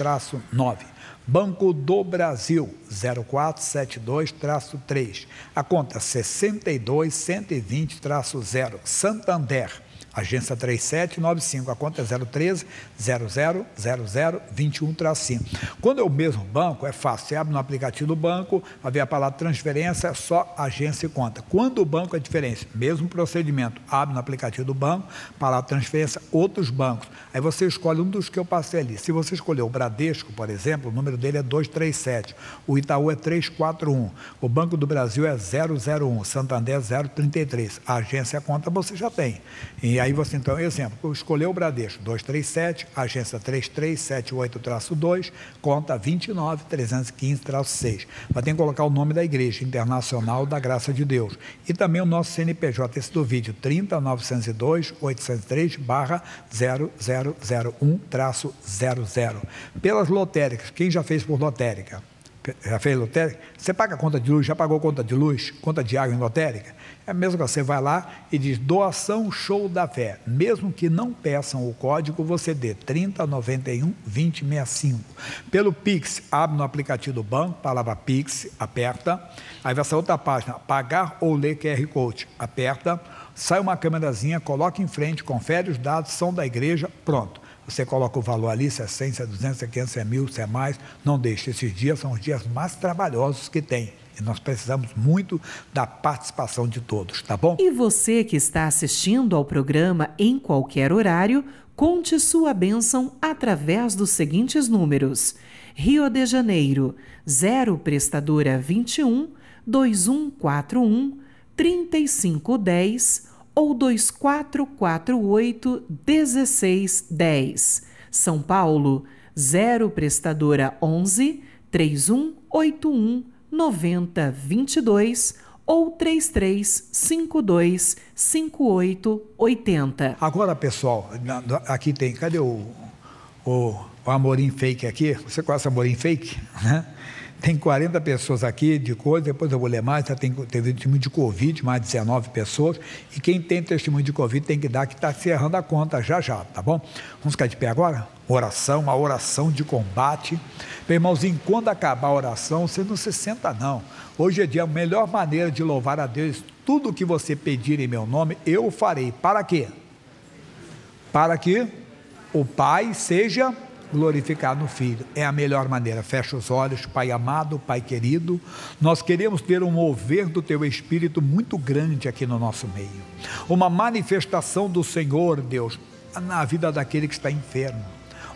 nove, Banco do Brasil, zero quatro sete dois, três, a conta sessenta e dois, cento e vinte, zero, Santander, agência três sete nove cinco, a conta é zero treze, zero zero zero zero vinte e um, cinco. Quando é o mesmo banco, é fácil, você abre no aplicativo do banco, vai ver a palavra transferência, só agência e conta. Quando o banco é diferente, mesmo procedimento, abre no aplicativo do banco, palavra transferência, outros bancos. Aí você escolhe um dos que eu passei ali. Se você escolher o Bradesco, por exemplo, o número dele é dois três sete, o Itaú é três quatro um, o Banco do Brasil é zero zero um, Santander é zero três três, a agência e a conta você já tem. E aí Aí você, então, exemplo, escolheu o Bradesco, dois três sete, agência três três sete oito, dois, conta vinte e nove, trezentos e quinze, seis. Vai ter que colocar o nome da Igreja Internacional da Graça de Deus. E também o nosso C N P J, esse do vídeo, trinta, novecentos e dois, oitocentos e três, barra zero zero zero um, zero zero. Pelas lotéricas, quem já fez por lotérica? Já fez lotérica? Você paga a conta de luz, já pagou conta de luz, conta de água em lotérica? É mesmo que você vai lá e diz doação Show da Fé. Mesmo que não peçam o código, você dê trinta, noventa e um, vinte, sessenta e cinco. Pelo Pix, abre no aplicativo do banco, palavra Pix, aperta. Aí vai essa outra página, pagar ou ler Q R Code, aperta. Sai uma câmerazinha, coloca em frente, confere os dados, são da igreja, pronto. Você coloca o valor ali, se é cem, se é duzentos, se é quinhentos, se é mil, se é mais, não deixe. Esses dias são os dias mais trabalhosos que tem. E nós precisamos muito da participação de todos, tá bom? E você que está assistindo ao programa em qualquer horário, conte sua bênção através dos seguintes números. Rio de Janeiro, zero prestadora vinte e um, vinte e um quarenta e um, trinta e cinco dez ou dois quatro quatro oito, dezesseis dez. São Paulo, zero prestadora onze, trinta e um oitenta e um, noventa e vinte e dois ou três três cinco dois, cinco oito oito zero. Agora, pessoal, aqui tem, cadê o, o, o Amorim Fake aqui? Você conhece o Amorim Fake, né? Tem quarenta pessoas aqui de coisa, depois eu vou ler mais, já tem, teve testemunho de Covid, mais dezenove pessoas, e quem tem testemunho de Covid tem que dar, que está encerrando a conta já já, tá bom? Vamos ficar de pé agora? Oração, a oração de combate. Meu irmãozinho, quando acabar a oração, você não se senta não. Hoje é dia, a melhor maneira de louvar a Deus, tudo o que você pedir em meu nome, eu farei. Para quê? Para que o Pai seja glorificar no Filho, é a melhor maneira. Fecha os olhos, Pai amado, Pai querido, nós queremos ter um mover do Teu Espírito muito grande aqui no nosso meio, uma manifestação do Senhor, Deus, na vida daquele que está enfermo,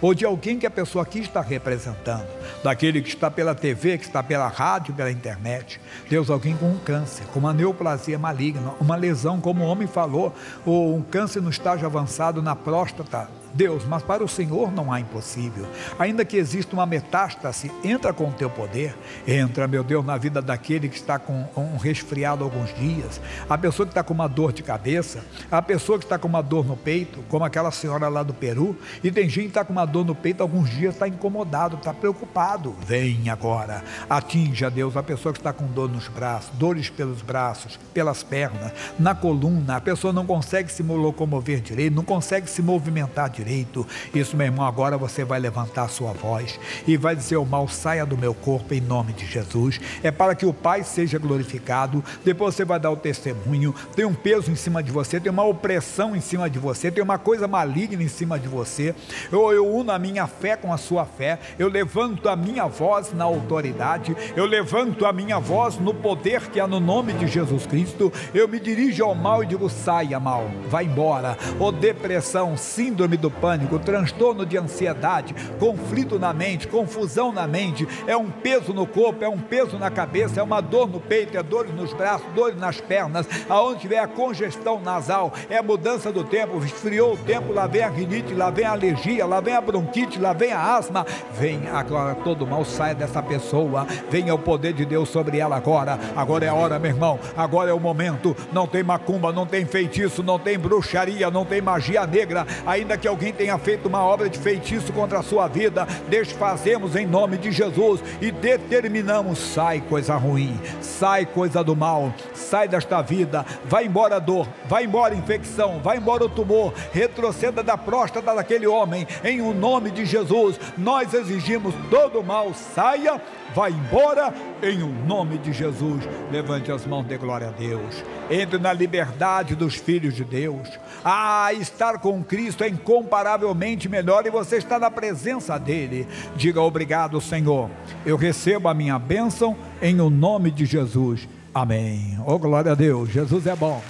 ou de alguém que a pessoa aqui está representando, daquele que está pela T V, que está pela rádio, pela internet. Deus, alguém com um câncer, com uma neoplasia maligna, uma lesão, como o homem falou, ou um câncer no estágio avançado na próstata, Deus, mas para o Senhor não há impossível. Ainda que exista uma metástase, entra com o teu poder, entra, meu Deus, na vida daquele que está com um resfriado há alguns dias, a pessoa que está com uma dor de cabeça, a pessoa que está com uma dor no peito, como aquela senhora lá do Peru, e tem gente que está com uma dor no peito há alguns dias, está incomodado, está preocupado. Vem agora, atinja, Deus, a pessoa que está com dor nos braços, dores pelos braços, pelas pernas, na coluna, a pessoa não consegue se locomover direito, não consegue se movimentar direito. direito. Isso, meu irmão, agora você vai levantar a sua voz e vai dizer: o mal saia do meu corpo em nome de Jesus. É para que o Pai seja glorificado. Depois você vai dar o testemunho. Tem um peso em cima de você, tem uma opressão em cima de você, tem uma coisa maligna em cima de você. Eu, eu uno a minha fé com a sua fé. Eu levanto a minha voz na autoridade. Eu levanto a minha voz no poder que há no nome de Jesus Cristo. Eu me dirijo ao mal e digo: saia, mal, vai embora. Ou depressão, síndrome do pânico, transtorno de ansiedade, conflito na mente, confusão na mente, é um peso no corpo, é um peso na cabeça, é uma dor no peito, é dores nos braços, dores nas pernas, aonde tiver a congestão nasal, é a mudança do tempo, esfriou o tempo, lá vem a rinite, lá vem a alergia, lá vem a bronquite, lá vem a asma, vem agora todo mal, saia dessa pessoa, venha o poder de Deus sobre ela agora. Agora é a hora, meu irmão, agora é o momento. Não tem macumba, não tem feitiço, não tem bruxaria, não tem magia negra, ainda que alguém tenha feito uma obra de feitiço contra a sua vida, desfazemos em nome de Jesus e determinamos: sai coisa ruim, sai coisa do mal, sai desta vida, vai embora a dor, vai embora a infecção, vai embora o tumor, retroceda da próstata daquele homem, em o nome de Jesus. Nós exigimos: todo mal saia, vai embora, em o nome de Jesus. Levante as mãos, dê glória a Deus. Entre na liberdade dos filhos de Deus. Ah, estar com Cristo é incomparavelmente melhor, e você está na presença dele. Diga: obrigado, Senhor, eu recebo a minha bênção em o nome de Jesus, amém. Oh, glória a Deus, Jesus é bom.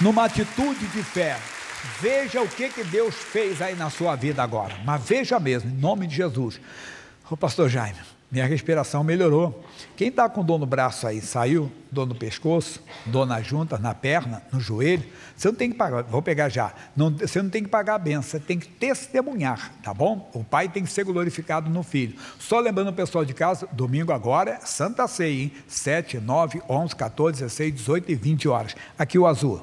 Numa atitude de fé, veja o que que Deus fez aí na sua vida agora, mas veja mesmo, em nome de Jesus. Ô, pastor Jaime, minha respiração melhorou. Quem está com dor no braço aí, saiu? Dor no pescoço, dor na junta, na perna, no joelho, você não tem que pagar, vou pegar já, não, você não tem que pagar a benção, você tem que testemunhar, tá bom? O Pai tem que ser glorificado no Filho. Só lembrando o pessoal de casa, domingo agora é Santa Ceia, hein? sete, nove, onze, quatorze, dezesseis, dezoito e vinte horas, aqui o azul.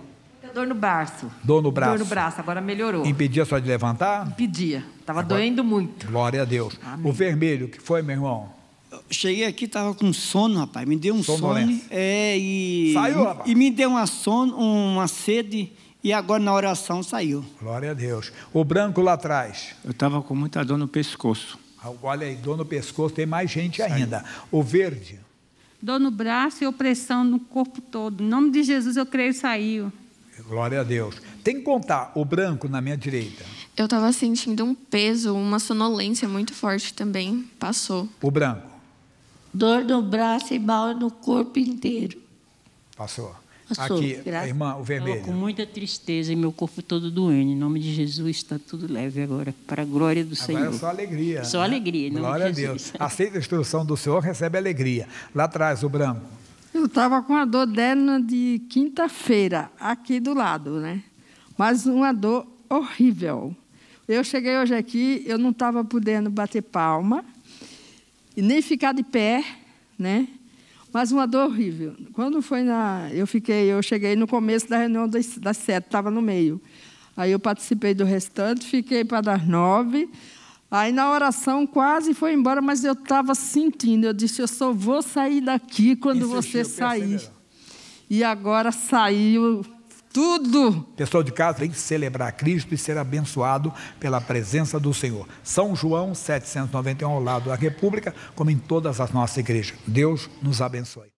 Dor no braço. Dor no braço. Dor no braço, agora melhorou. Impedia só de levantar? Impedia, estava doendo muito. Glória a Deus. Amém. O vermelho, que foi, meu irmão? Eu cheguei aqui, estava com sono, rapaz, me deu um sono. É, e... Saiu, rapaz. E me deu uma sono, uma sede, e agora na oração saiu. Glória a Deus. O branco lá atrás. Eu estava com muita dor no pescoço. Olha aí, dor no pescoço, tem mais gente saiu. Ainda. O verde. Dor no braço e opressão no corpo todo. Em nome de Jesus, eu creio, saiu. Glória a Deus. Tem que contar o branco na minha direita. Eu estava sentindo um peso, uma sonolência muito forte também. Passou. O branco. Dor no braço e mal no corpo inteiro. Passou. Passou. Aqui, graças... irmã, o vermelho. Estava com muita tristeza e meu corpo todo doendo. Em nome de Jesus, está tudo leve agora. Para a glória do Senhor. Agora é só alegria. Só alegria, né? Glória a Deus. Aceita a instrução do Senhor, recebe alegria. Lá atrás, o branco. Eu estava com a dor dela de quinta-feira, aqui do lado, né? Mas uma dor horrível. Eu cheguei hoje aqui, eu não estava podendo bater palma, e nem ficar de pé, né? Mas uma dor horrível. Quando foi na... Eu, fiquei, eu cheguei no começo da reunião das, das sete, estava no meio. Aí eu participei do restante, fiquei para as nove. Aí, na oração, quase foi embora, mas eu estava sentindo. Eu disse: eu só vou sair daqui quando você sair. E agora saiu tudo. Pessoal de casa, tem que celebrar Cristo e ser abençoado pela presença do Senhor. São João, setecentos e noventa e um, ao lado da República, como em todas as nossas igrejas. Deus nos abençoe.